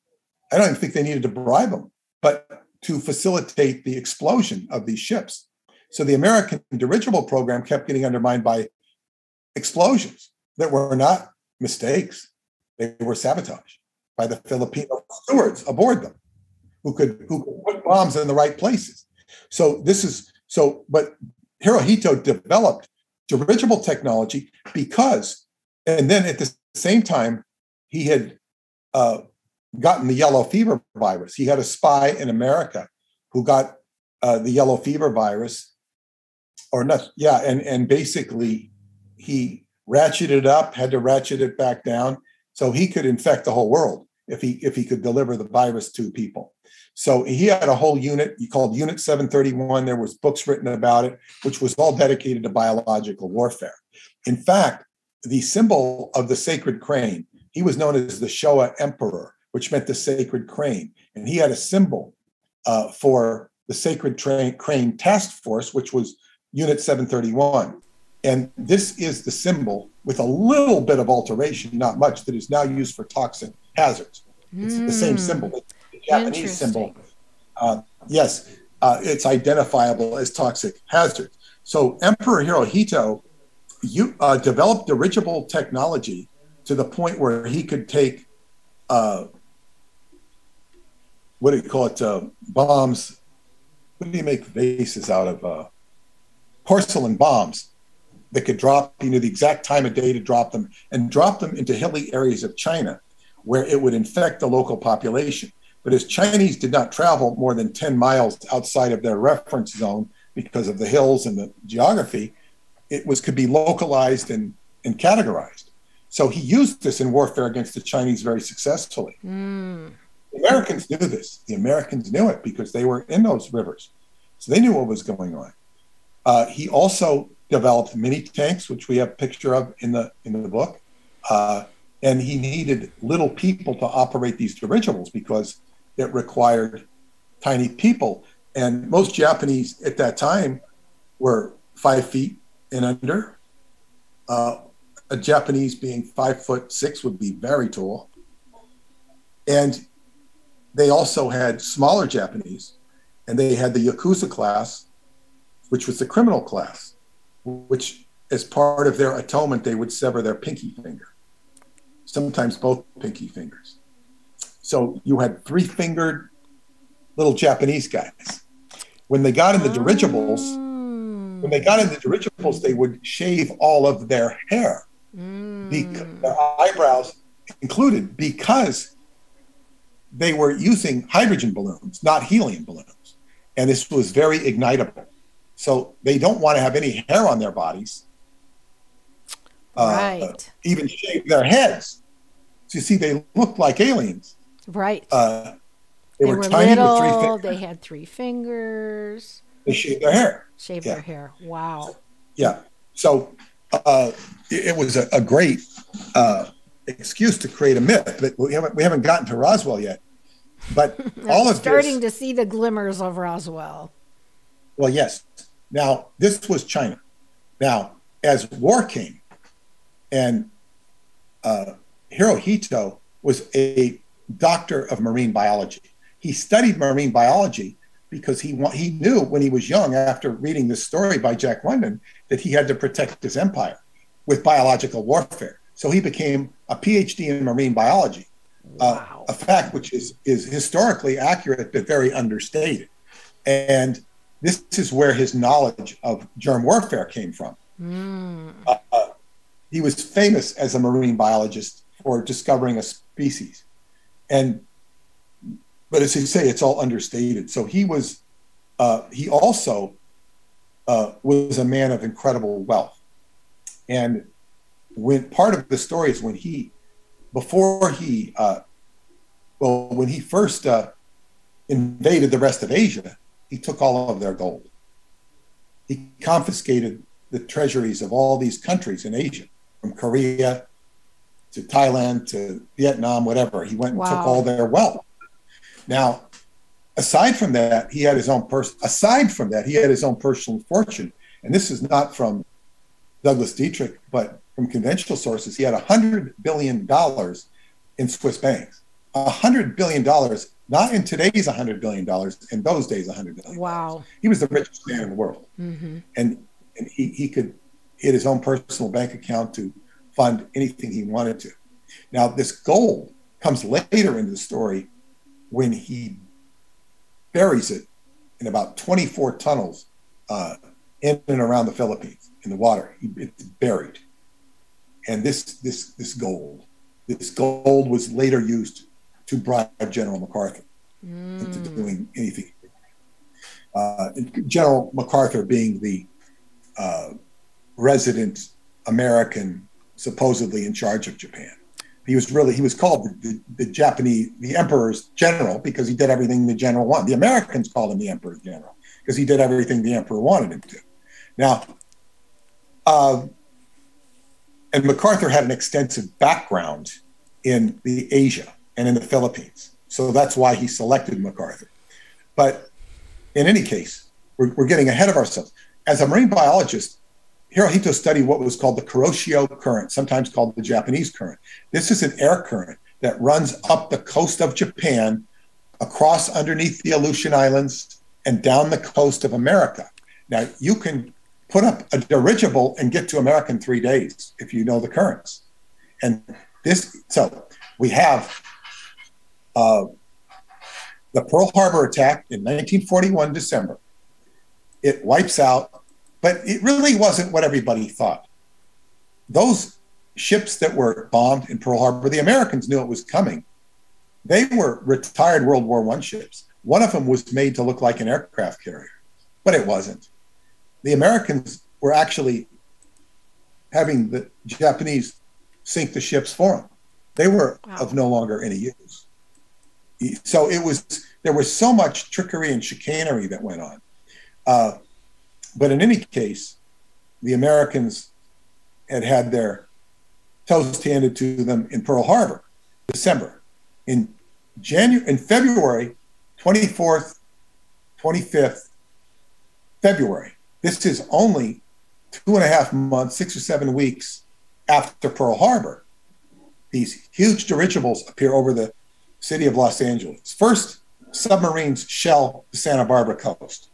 I don't even think they needed to bribe them, but to facilitate the explosion of these ships. So the American dirigible program kept getting undermined by explosions that were not mistakes. They were sabotage by the Filipino stewards aboard them, who could who could put bombs in the right places. So this is so. But Hirohito developed dirigible technology because, and then at the same time, he had uh, gotten the yellow fever virus. He had a spy in America who got uh, the yellow fever virus, or not? Yeah, and and basically he ratcheted it up, had to ratchet it back down, so he could infect the whole world if he if he could deliver the virus to people. So he had a whole unit, he called Unit seven thirty-one. There was books written about it, which was all dedicated to biological warfare. In fact, the symbol of the sacred crane, he was known as the Showa Emperor, which meant the sacred crane. And he had a symbol uh, for the Sacred Tra- Crane Task Force, which was Unit seven thirty-one. And this is the symbol, with a little bit of alteration, not much, that is now used for toxin hazards. It's mm. the same symbol, the Japanese symbol. Uh, yes, uh, it's identifiable as toxic hazards. So Emperor Hirohito you, uh, developed dirigible technology to the point where he could take, uh, what do you call it, uh, bombs. What do you make vases out of? Uh, porcelain bombs that could drop, you know, the exact time of day to drop them, and drop them into hilly areas of China, where it would infect the local population. But as Chinese did not travel more than ten miles outside of their reference zone because of the hills and the geography, it was could be localized and and categorized. So he used this in warfare against the Chinese very successfully. Mm. The Americans knew this. The Americans knew it because they were in those rivers. So they knew what was going on. Uh, he also developed mini tanks, which we have a picture of in the in the book. Uh, and he needed little people to operate these dirigibles because it required tiny people. And most Japanese at that time were five feet and under. Uh, a Japanese being five foot six would be very tall. And they also had smaller Japanese, and they had the Yakuza class, which was the criminal class, which as part of their atonement, they would sever their pinky finger, sometimes both pinky fingers. So you had three-fingered little Japanese guys. When they got in the dirigibles, mm. when they got in the dirigibles, they would shave all of their hair. Mm. Their eyebrows included, because they were using hydrogen balloons, not helium balloons. And this was very ignitable. So they don't want to have any hair on their bodies, right. uh, even shave their heads. So you see, they looked like aliens. Right. Uh, they, they were, were tiny little, with three fingers. They had three fingers. They shaved their hair. Shaved yeah. their hair. Wow. Yeah. So uh, it, it was a, a great uh, excuse to create a myth, but we haven't, we haven't gotten to Roswell yet. But all of starting this, to see the glimmers of Roswell. Well, yes. Now, this was China. Now, as war came, and uh, Hirohito was a doctor of marine biology. He studied marine biology because he he knew when he was young, after reading this story by Jack London, that he had to protect his empire with biological warfare. So he became a P H D in marine biology, wow. uh, a fact which is, is historically accurate but very understated. And this is where his knowledge of germ warfare came from. Mm. Uh, he was famous as a marine biologist for discovering a species. And, but as you say, it's all understated. So he was, uh, he also uh, was a man of incredible wealth. And when part of the story is when he, before he, uh, well, when he first uh, invaded the rest of Asia, he took all of their gold. He confiscated the treasuries of all these countries in Asia, from Korea to Thailand to Vietnam, whatever. He went and wow. took all their wealth. Now, aside from that, he had his own person. Aside from that, he had his own personal fortune. And this is not from Douglas Dietrich, but from conventional sources. He had one hundred billion dollars in Swiss banks. one hundred billion dollars. Not in today's one hundred billion dollars, in those days, one hundred billion dollars. Wow. He was the richest man in the world. Mm-hmm. And, and he, he could hit his own personal bank account to fund anything he wanted to. Now, this gold comes later in the story when he buries it in about twenty-four tunnels uh, in and around the Philippines in the water. He, it's buried. And this, this, this gold, this gold was later used to bribe General MacArthur mm. into doing anything. Uh, General MacArthur being the uh, resident American supposedly in charge of Japan. He was really, he was called the, the, the Japanese, the Emperor's General, because he did everything the General wanted. The Americans called him the Emperor's General because he did everything the Emperor wanted him to. Now, uh, and MacArthur had an extensive background in the Asia and in the Philippines. So that's why he selected MacArthur. But in any case, we're, we're getting ahead of ourselves. As a marine biologist, Hirohito studied what was called the Kuroshio Current, sometimes called the Japanese Current. This is an air current that runs up the coast of Japan, across underneath the Aleutian Islands, and down the coast of America. Now, you can put up a dirigible and get to America in three days if you know the currents. And this, so we have Uh, the Pearl Harbor attack in nineteen forty-one, December. It wipes out, but it really wasn't what everybody thought. Those ships that were bombed in Pearl Harbor, the Americans knew it was coming. They were retired World War One ships. One of them was made to look like an aircraft carrier, but it wasn't. The Americans were actually having the Japanese sink the ships for them. They were wow. of no longer any use. So it was, there was so much trickery and chicanery that went on. Uh, but in any case, the Americans had had their toast handed to them in Pearl Harbor, December. In January, in February, twenty-fourth, twenty-fifth, February. This is only two and a half months, six or seven weeks after Pearl Harbor. These huge dirigibles appear over the city of Los Angeles. First, submarines shell the Santa Barbara coast.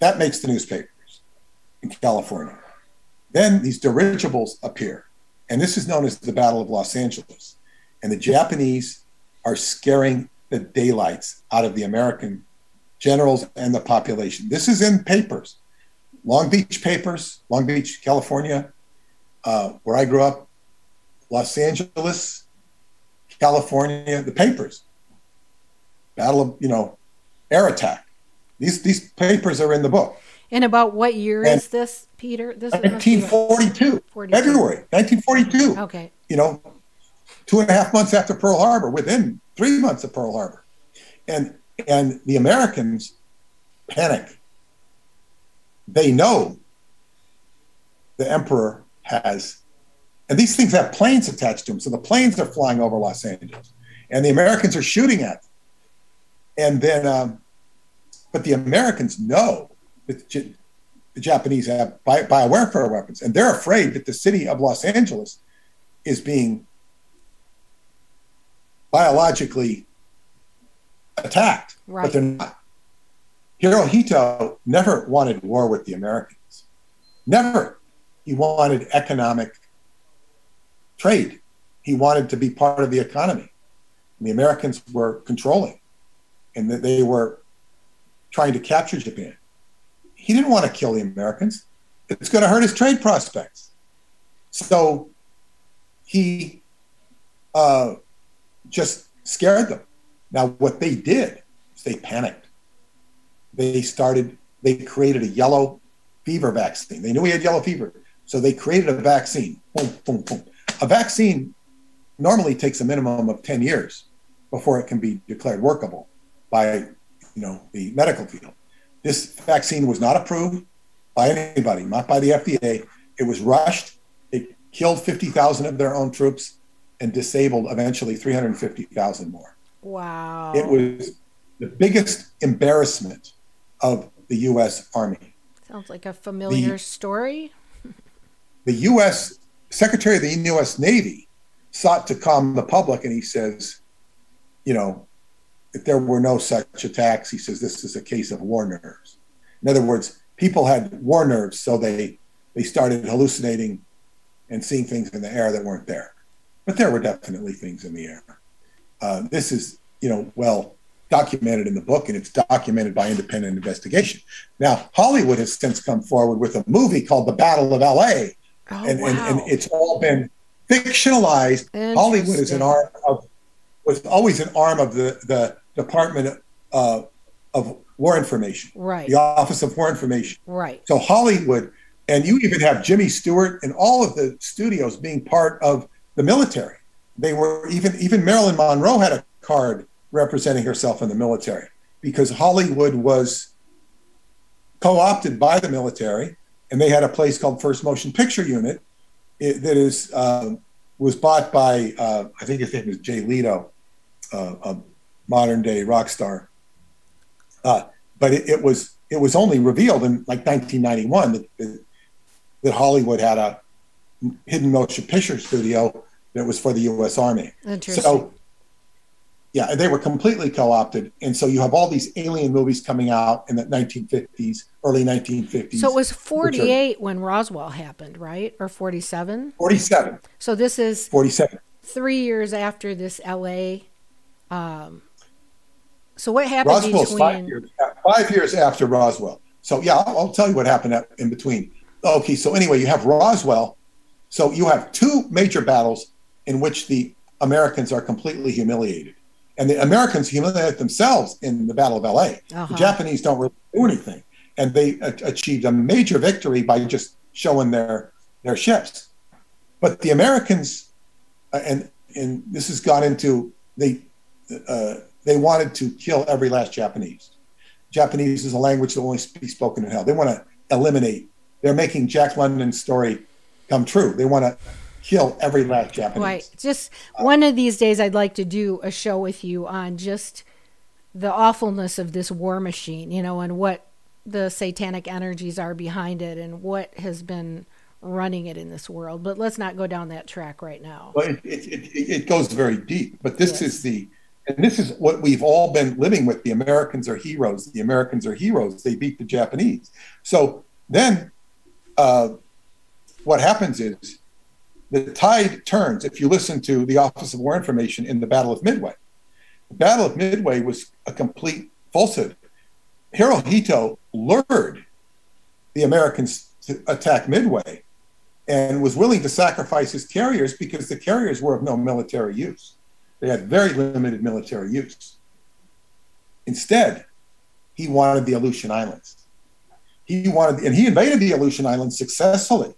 That makes the newspapers in California. Then these dirigibles appear, and this is known as the Battle of Los Angeles. And the Japanese are scaring the daylights out of the American generals and the population. This is in papers. Long Beach papers, Long Beach, California, uh, where I grew up, Los Angeles, California, the papers. Battle of, you know, air attack. These these papers are in the book. And about what year and is this, Peter? This nineteen forty-two, February, nineteen forty-two. Okay. You know, two and a half months after Pearl Harbor, within three months of Pearl Harbor. And, and the Americans panic. They know the emperor has, and these things have planes attached to them. So the planes are flying over Los Angeles and the Americans are shooting at them. And then, um, but the Americans know that the Japanese have bio- biowarfare weapons, and they're afraid that the city of Los Angeles is being biologically attacked, right. But they're not. Hirohito never wanted war with the Americans. Never. He wanted economic trade. He wanted to be part of the economy. And the Americans were controlling, and that they were trying to capture Japan. He didn't want to kill the Americans. It's going to hurt his trade prospects. So he uh, just scared them. Now, what they did is they panicked. They started, they created a yellow fever vaccine. They knew we had yellow fever. So they created a vaccine. Boom, boom, boom. A vaccine normally takes a minimum of ten years before it can be declared workable by, you know, the medical field. This vaccine was not approved by anybody, not by the F D A. It was rushed. It killed fifty thousand of their own troops and disabled eventually three hundred fifty thousand more. Wow. It was the biggest embarrassment of the U S Army. Sounds like a familiar the, story. The U S Secretary of the U S Navy sought to calm the public, and he says, you know, if there were no such attacks, he says, this is a case of war nerves. In other words, people had war nerves, so they, they started hallucinating and seeing things in the air that weren't there. But there were definitely things in the air. Uh, this is, you know, well documented in the book, and it's documented by independent investigation. Now, Hollywood has since come forward with a movie called The Battle of L A, oh, and, wow. and, and it's all been fictionalized. Hollywood is an arm of, was always an arm of the, the Department uh, of War Information, right? The Office of War Information, right? So Hollywood, and you even have Jimmy Stewart and all of the studios being part of the military. They were even, even Marilyn Monroe had a card representing herself in the military, because Hollywood was co-opted by the military, and they had a place called First Motion Picture Unit it, that is uh, was bought by, uh, I think his name is Jay Leto, uh, a modern day rock star. Uh, but it, it was it was only revealed in like nineteen ninety-one that, that, that Hollywood had a hidden motion picture studio that was for the U S Army. Interesting. So, yeah, they were completely co-opted. And so you have all these alien movies coming out in the nineteen fifties, early nineteen fifties. So it was forty-eight are, when Roswell happened, right? Or forty-seven? forty-seven. So this is forty-seven. Three years after this L A. Um, so what happened Roswell's between? Five years, five years after Roswell. So yeah, I'll, I'll tell you what happened in between. Okay, so anyway, you have Roswell. So you have two major battles in which the Americans are completely humiliated. And the Americans humiliated themselves in the Battle of L A. Uh-huh. The Japanese don't really do anything. And they a- achieved a major victory by just showing their their ships. But the Americans, uh, and and this has gone into, they uh, they wanted to kill every last Japanese. Japanese is a language that will only be spoken in hell. They want to eliminate. They're making Jack London's story come true. They want to kill every last Japanese. Right. Just uh, one of these days, I'd like to do a show with you on just the awfulness of this war machine, you know, and what the satanic energies are behind it and what has been running it in this world. But let's not go down that track right now. Well, it, it, it, it goes very deep. But this yes. is the, and this is what we've all been living with. The Americans are heroes. The Americans are heroes. They beat the Japanese. So then uh, what happens is the tide turns. If you listen to the Office of War Information in the Battle of Midway, the Battle of Midway was a complete falsehood. Hirohito lured the Americans to attack Midway and was willing to sacrifice his carriers because the carriers were of no military use. They had very limited military use. Instead, he wanted the Aleutian Islands. He wanted, and he invaded the Aleutian Islands successfully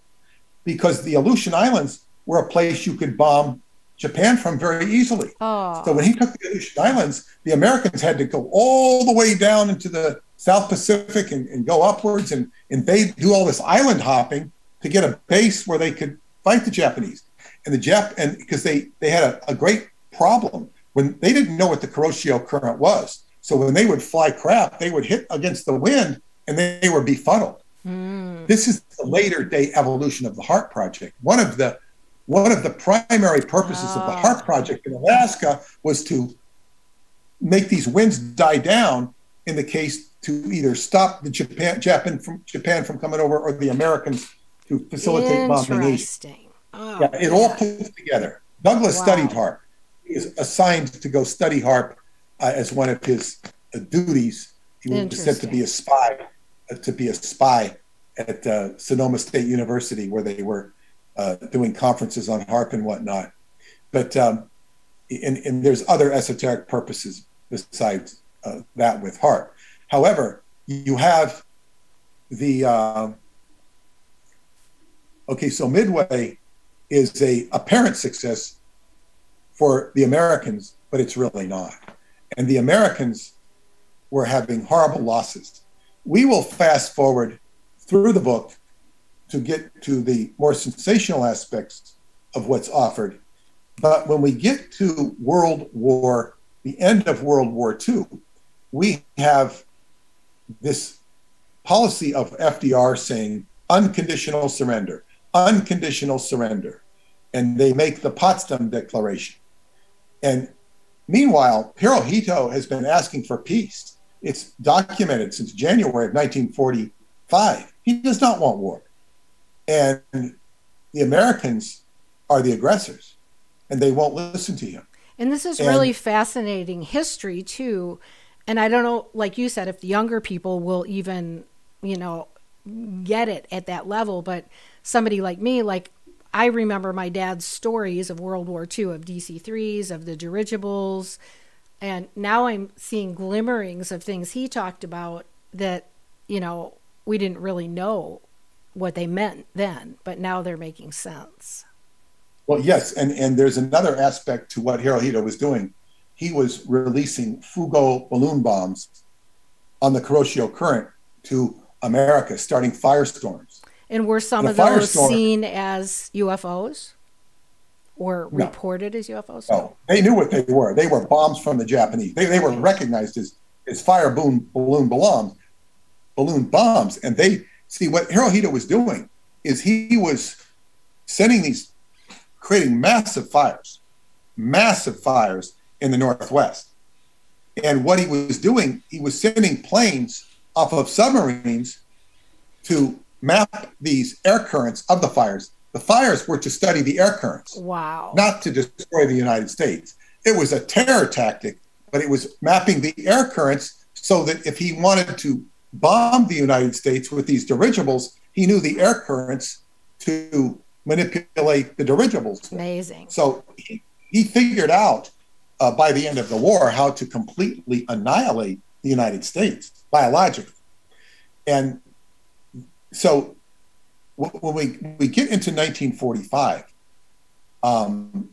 because the Aleutian Islands were a place you could bomb Japan from very easily. Aww. So when he took the Aleutian Islands, the Americans had to go all the way down into the South Pacific and, and go upwards and invade, do all this island hopping to get a base where they could fight the Japanese. And the Jap, and because they, they had a, a great problem when they didn't know what the Kuroshio current was. So when they would fly crap, they would hit against the wind and they, they were befuddled. Mm. This is the later day evolution of the HAARP project. One of the One of the primary purposes oh. of the HAARP project in Alaska was to make these winds die down, in the case to either stop the Japan, Japan from Japan from coming over, or the Americans to facilitate bombing. Oh, yeah, it yeah. all put together. Douglas wow. studied HAARP. He was assigned to go study HAARP uh, as one of his uh, duties. He was said to be a spy, uh, to be a spy at uh, Sonoma State University, where they were. Uh, doing conferences on HAARP and whatnot, but um, and, and there's other esoteric purposes besides uh, that with HAARP. However, you have the uh, okay. So Midway is a apparent success for the Americans, but it's really not. And the Americans were having horrible losses. We will fast forward through the book to get to the more sensational aspects of what's offered. But when we get to World War, the end of World War Two, we have this policy of F D R saying unconditional surrender, unconditional surrender. And they make the Potsdam Declaration. And meanwhile, Hirohito has been asking for peace. It's documented since January of nineteen forty-five. He does not want war. And the Americans are the aggressors, and they won't listen to him. And this is and, really fascinating history, too. And I don't know, like you said, if the younger people will even, you know, get it at that level. But somebody like me, like I remember my dad's stories of World War Two, of D C threes, of the dirigibles. And now I'm seeing glimmerings of things he talked about that, you know, we didn't really know what they meant then, but now they're making sense. Well, yes, and, and there's another aspect to what Hirohito was doing. He was releasing Fugo balloon bombs on the Kuroshio current to America, starting firestorms. And were some the of those seen as U F Os or no. reported as U F Os? No, they knew what they were. They were bombs from the Japanese. They, they were recognized as, as fire balloon, balloon, bombs, balloon bombs, and they... See, what Hirohito was doing is he was sending these, creating massive fires, massive fires in the Northwest. And what he was doing, he was sending planes off of submarines to map these air currents of the fires. The fires were to study the air currents. Wow. Not to destroy the United States. It was a terror tactic, but it was mapping the air currents so that if he wanted to bombed the United States with these dirigibles, he knew the air currents to manipulate the dirigibles. Amazing. So he, he figured out uh, by the end of the war how to completely annihilate the United States biologically. And so when we, we get into nineteen forty-five, um,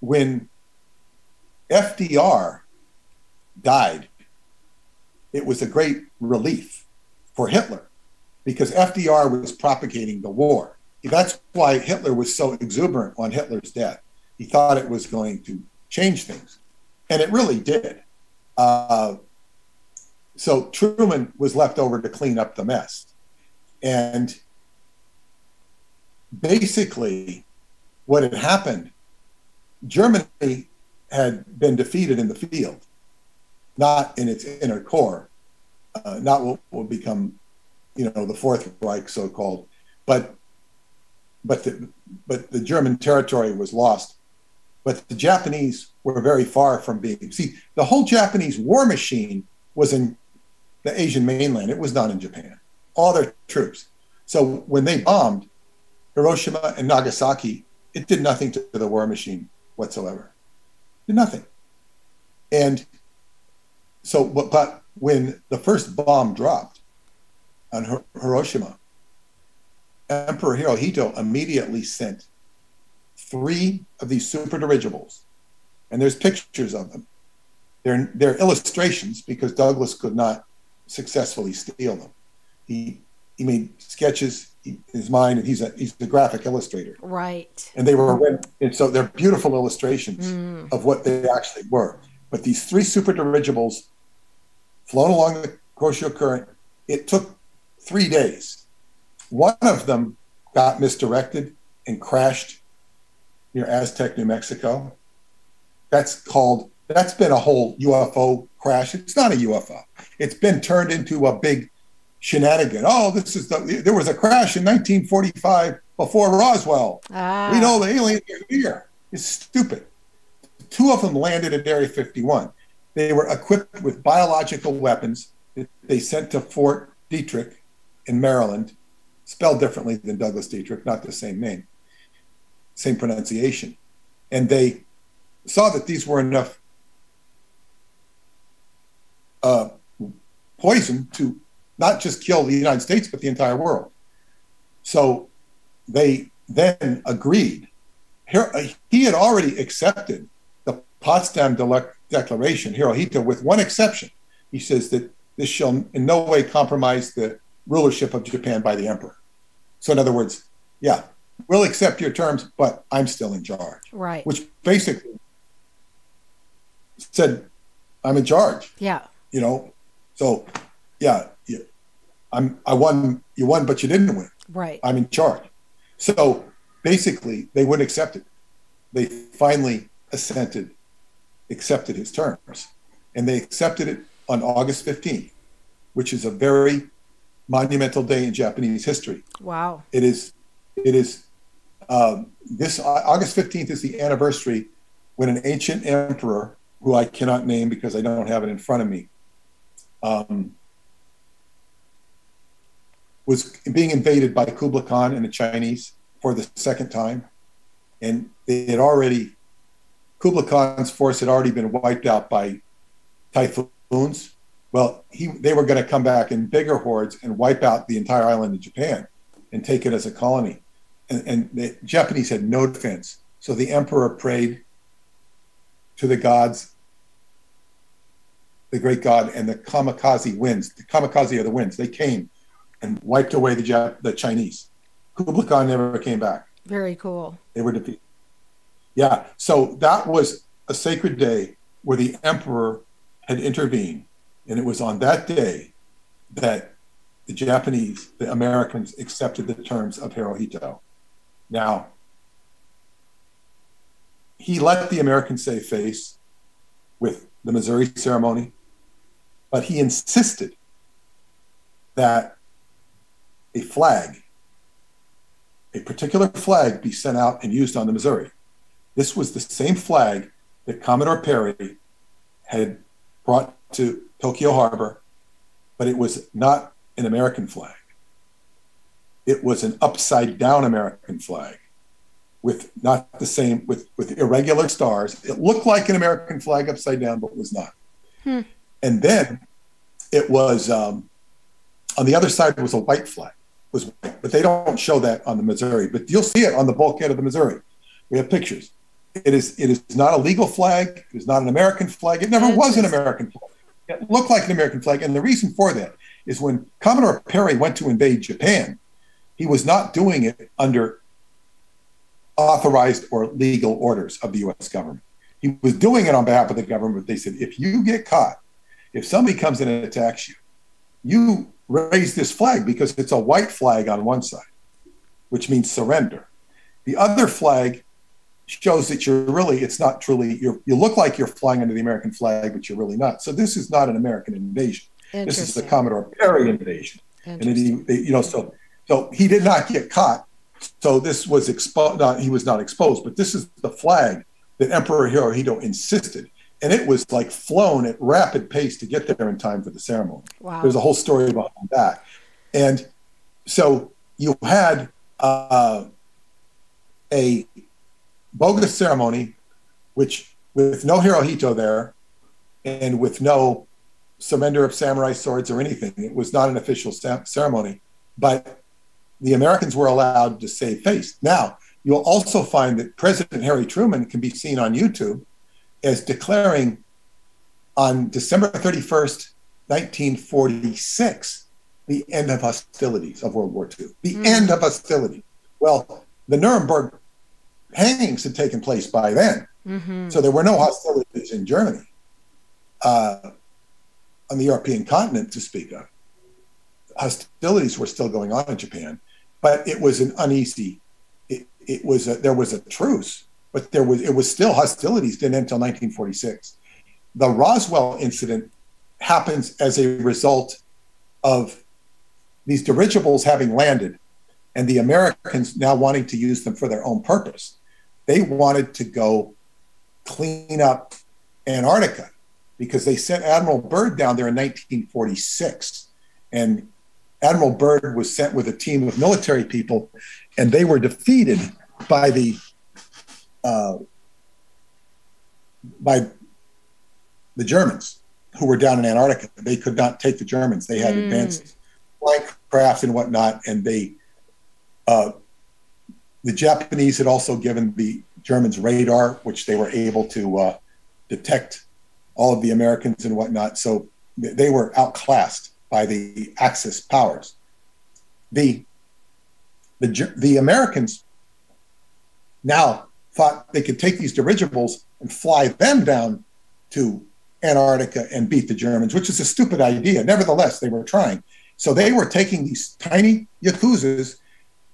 when F D R died, it was a great relief for Hitler because F D R was propagating the war. That's why Hitler was so exuberant on Hitler's death. He thought it was going to change things, and it really did. Uh, so Truman was left over to clean up the mess. And basically what had happened, Germany had been defeated in the field, not in its inner core, uh, not what will become, you know, the Fourth Reich, so-called, but but the, but the German territory was lost. But the Japanese were very far from being, see, the whole Japanese war machine was in the Asian mainland. It was not in Japan, all their troops. So when they bombed Hiroshima and Nagasaki, it did nothing to the war machine whatsoever. It did nothing. And so, but, but when the first bomb dropped on Hiroshima, Emperor Hirohito immediately sent three of these super dirigibles, and there's pictures of them. They're, they're illustrations because Douglas could not successfully steal them. He he made sketches in his mind, and he's a he's a graphic illustrator. Right. And they were, and so they're beautiful illustrations mm. of what they actually were. But these three super dirigibles flown along the Kuroshio Current, it took three days. One of them got misdirected and crashed near Aztec, New Mexico. That's called, that's been a whole U F O crash. It's not a U F O. It's been turned into a big shenanigan. Oh, this is the, there was a crash in nineteen forty-five before Roswell. Ah. We know the aliens are here. It's stupid. Two of them landed at Area fifty-one. They were equipped with biological weapons that they sent to Fort Dietrich in Maryland, spelled differently than Douglas Dietrich, not the same name, same pronunciation. And they saw that these were enough uh, poison to not just kill the United States, but the entire world. So they then agreed. He had already accepted the Potsdam Declaration, Hirohito, with one exception. He says that this shall in no way compromise the rulership of Japan by the emperor. So in other words, yeah, we'll accept your terms, but I'm still in charge. Right. Which basically said, I'm in charge. Yeah. You know, so yeah, yeah, I'm. I won. You won, but you didn't win. Right. I'm in charge. So basically, they wouldn't accept it. They finally assented, accepted his terms, and they accepted it on August fifteenth, which is a very monumental day in Japanese history. Wow. It is, it is, um, this uh, August fifteenth is the anniversary when an ancient emperor, who I cannot name because I don't have it in front of me, um, was being invaded by Kublai Khan and the Chinese for the second time. And they had already, Kublai Khan's force had already been wiped out by typhoons. Well, he, they were going to come back in bigger hordes and wipe out the entire island of Japan and take it as a colony. And, and the Japanese had no defense. So the emperor prayed to the gods, the great god, and the kamikaze winds. The kamikaze are the winds. They came and wiped away the, Jap the Chinese. Kublai Khan never came back. Very cool. They were defeated. Yeah. So that was a sacred day where the emperor had intervened. And it was on that day that the Japanese, the Americans, accepted the terms of Hirohito. Now, he let the Americans save face with the Missouri ceremony, but he insisted that a flag, a particular flag, be sent out and used on the Missouri. This was the same flag that Commodore Perry had brought to Tokyo Harbor, but it was not an American flag. It was an upside down American flag with not the same, with, with irregular stars. It looked like an American flag upside down, but was not. Hmm. And then it was, um, on the other side was a white flag was white, but they don't show that on the Missouri. But you'll see it on the bulkhead of the Missouri. We have pictures. It is it is not a legal flag. It is not an American flag. It never was an American flag. It looked like an American flag. And the reason for that is when Commodore Perry went to invade Japan, he was not doing it under authorized or legal orders of the U S government. He was doing it on behalf of the government. They said, if you get caught, if somebody comes in and attacks you, you raise this flag because it's a white flag on one side, which means surrender. The other flag shows that you're really, it's not truly, you're, you look like you're flying under the American flag, but you're really not. So this is not an American invasion. This is the Commodore Perry invasion. And it, you know, so so he did not get caught. So this was exposed, no, he was not exposed, but this is the flag that Emperor Hirohito insisted. And it was like flown at rapid pace to get there in time for the ceremony. Wow. There's a whole story behind that. And so you had uh, a bogus ceremony, which with no Hirohito there and with no surrender of samurai swords or anything, it was not an official ceremony, but the Americans were allowed to save face. Now, you'll also find that President Harry Truman can be seen on YouTube as declaring on December thirty-first, nineteen forty-six, the end of hostilities of World War Two, the mm. end of hostility. Well, the Nuremberg hangings had taken place by then. Mm-hmm. So there were no hostilities in Germany, uh, on the European continent to speak of. Hostilities were still going on in Japan, but it was an uneasy, it, it was a, there was a truce. But there was, it was still hostilities didn't end until nineteen forty-six. The Roswell incident happens as a result of these dirigibles having landed and the Americans now wanting to use them for their own purpose. They wanted to go clean up Antarctica because they sent Admiral Byrd down there in nineteen forty-six. And Admiral Byrd was sent with a team of military people, and they were defeated by the Uh, by the Germans who were down in Antarctica. They could not take the Germans. They had mm. advanced flying craft and whatnot, and they, uh, the Japanese had also given the Germans radar, which they were able to uh, detect all of the Americans and whatnot. So they were outclassed by the Axis powers. The the the Americans now thought they could take these dirigibles and fly them down to Antarctica and beat the Germans, which is a stupid idea. Nevertheless, they were trying. So they were taking these tiny Yakuzas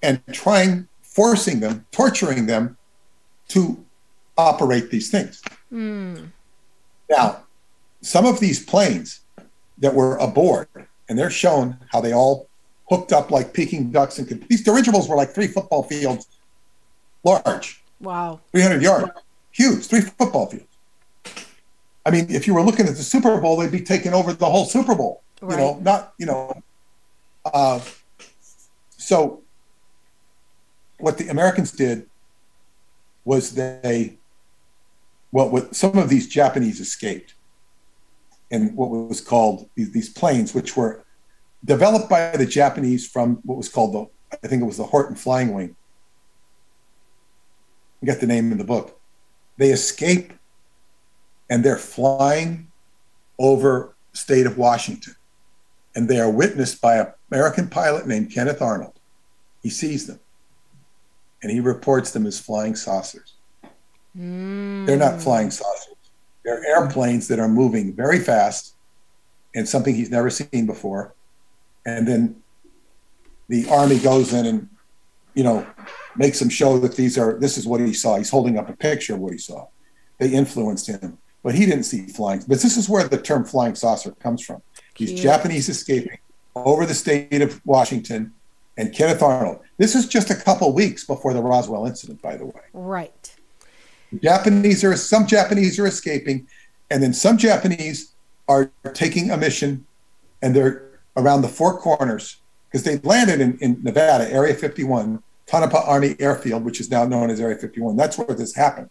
and trying, forcing them, torturing them to operate these things. Mm. Now, some of these planes that were aboard, and they're shown how they all hooked up like Peking ducks, and could, these dirigibles were like three football fields large. Wow. three hundred yards, huge, three football fields. I mean, if you were looking at the Super Bowl, they'd be taking over the whole Super Bowl, right. You know, not, you know. Uh, so what the Americans did was they, well, what some of these Japanese escaped and what was called these, these planes, which were developed by the Japanese from what was called the, I think it was the Horton Flying Wing. You got the name in the book. They escape and they're flying over state of Washington. And they are witnessed by an American pilot named Kenneth Arnold. He sees them and he reports them as flying saucers. Mm. They're not flying saucers. They're airplanes that are moving very fast and something he's never seen before. And then the Army goes in and, you know, makes him show that these are, this is what he saw. He's holding up a picture of what he saw. They influenced him, but he didn't see flying. But this is where the term flying saucer comes from. These Cute. Japanese escaping over the state of Washington and Kenneth Arnold. This is just a couple weeks before the Roswell incident, by the way. Right. Japanese are, some Japanese are escaping, and then some Japanese are taking a mission, and they're around the Four Corners because they landed in, in Nevada, Area fifty-one, Tonopah Army Airfield, which is now known as Area fifty-one. That's where this happened,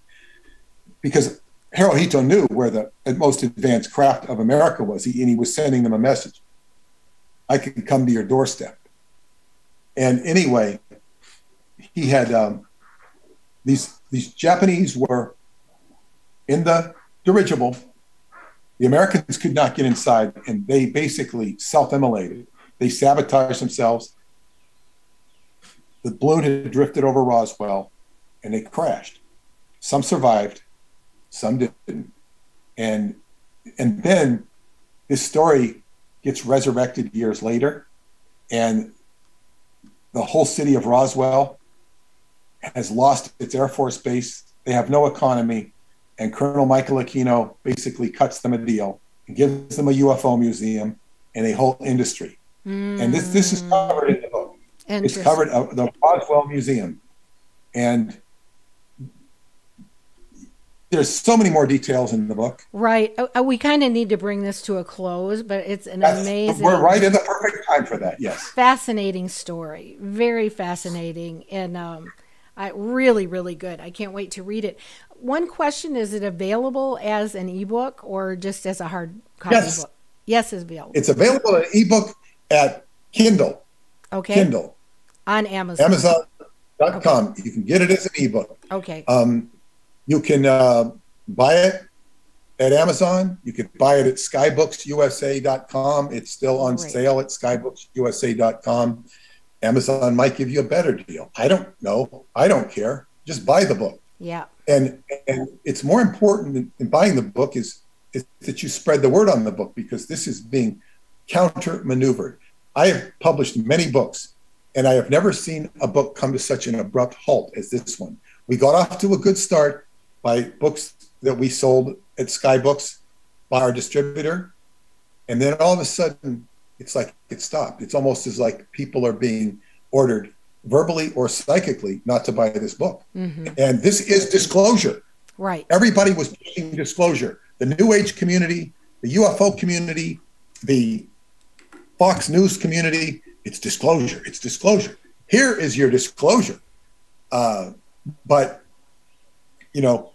because Hirohito knew where the most advanced craft of America was, he, and he was sending them a message. I can come to your doorstep. And anyway, he had um, these these Japanese were in the dirigible. The Americans could not get inside, and they basically self-immolated. They sabotaged themselves. The balloon had drifted over Roswell, and they crashed. Some survived, some didn't. And and then this story gets resurrected years later, and the whole city of Roswell has lost its Air Force base. They have no economy. And Colonel Michael Aquino basically cuts them a deal and gives them a U F O museum and a whole industry. Mm. And this this is covered in the book. It's covered uh, the Roswell Museum. And there's so many more details in the book. Right. Uh, we kind of need to bring this to a close, but it's an That's, amazing... We're right in the perfect time for that, yes. Fascinating story. Very fascinating. And um, I, really, really good. I can't wait to read it. One question, is it available as an ebook or just as a hard copy yes. book? Yes, it's available. It's available as an ebook at Kindle. Okay. Kindle. On Amazon. Amazon dot com. Okay. You can get it as an ebook. Okay. Um, you can uh, buy it at Amazon. You can buy it at sky books u s a dot com. It's still on Great. sale at sky books u s a dot com. Amazon might give you a better deal. I don't know. I don't care. Just buy the book. Yeah. And and it's more important than, than buying the book is, is that you spread the word on the book, because this is being counter maneuvered. I have published many books, and I have never seen a book come to such an abrupt halt as this one. We got off to a good start by books that we sold at Sky Books by our distributor. And then all of a sudden, it's like it stopped. It's almost as like people are being ordered verbally or psychically not to buy this book. Mm-hmm. And this is disclosure. Right. Everybody was pushing disclosure. The New Age community, the U F O community, the Fox News community, it's disclosure, it's disclosure. Here is your disclosure. Uh, but, you know,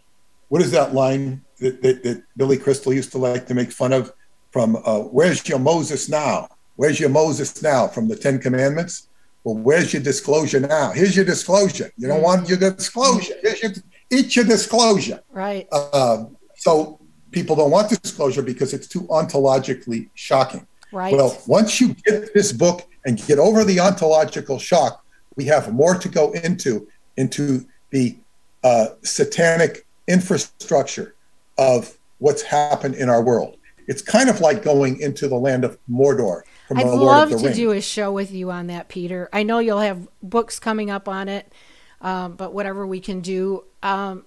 what is that line that, that, that Billy Crystal used to like to make fun of from uh, where's your Moses now? Where's your Moses now from the Ten Commandments? Well, where's your disclosure now? Here's your disclosure. You don't want your disclosure. Here's your, eat your disclosure. Right. Uh, so people don't want disclosure because it's too ontologically shocking. Right. Well, once you get this book and get over the ontological shock, we have more to go into, into the uh, satanic infrastructure of what's happened in our world. It's kind of like going into the land of Mordor. I'd love to do a show with you on that, Peter. I know you'll have books coming up on it, um, but whatever we can do. Um,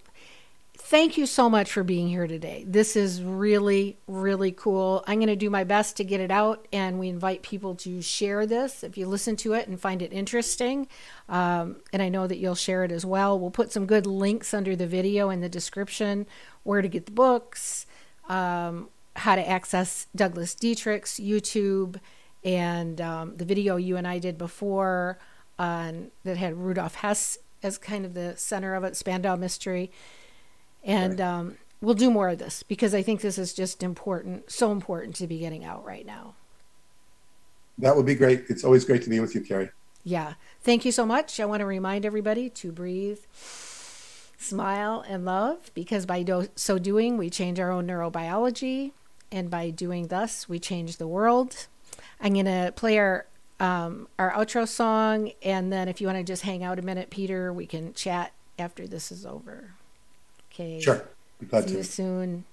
thank you so much for being here today. This is really, really cool. I'm going to do my best to get it out, and we invite people to share this if you listen to it and find it interesting. Um, and I know that you'll share it as well. We'll put some good links under the video in the description, where to get the books, um, how to access Douglas Dietrich's YouTube, and um, the video you and I did before on, that had Rudolf Hess as kind of the center of it, Spandau Mystery. And right. um, we'll do more of this, because I think this is just important, so important to be getting out right now. That would be great. It's always great to be with you, Carrie. Yeah. Thank you so much. I want to remind everybody to breathe, smile, and love, because by do so doing, we change our own neurobiology. And by doing thus, we change the world. I'm going to play our, um, our outro song, and then if you want to just hang out a minute, Peter, we can chat after this is over. Okay. Sure. Glad See to. you soon.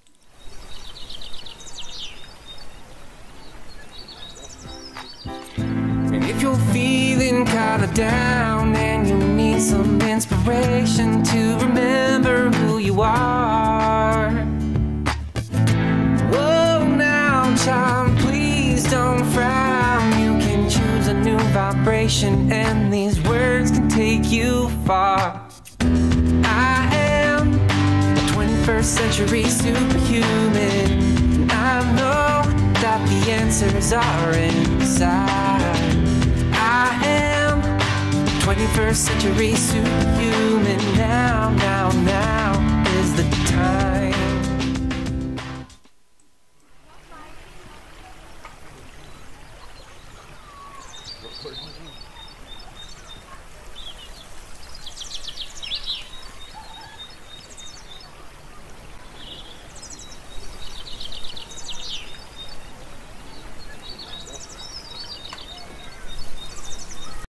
And if you're feeling kind of down and you need some inspiration to remember who you are, whoa, now, child, please don't frown. You can choose a new vibration, and these words can take you far. I am a twenty-first century superhuman, and I know that the answers are inside. I am a twenty-first century superhuman. Now, now, now is the time.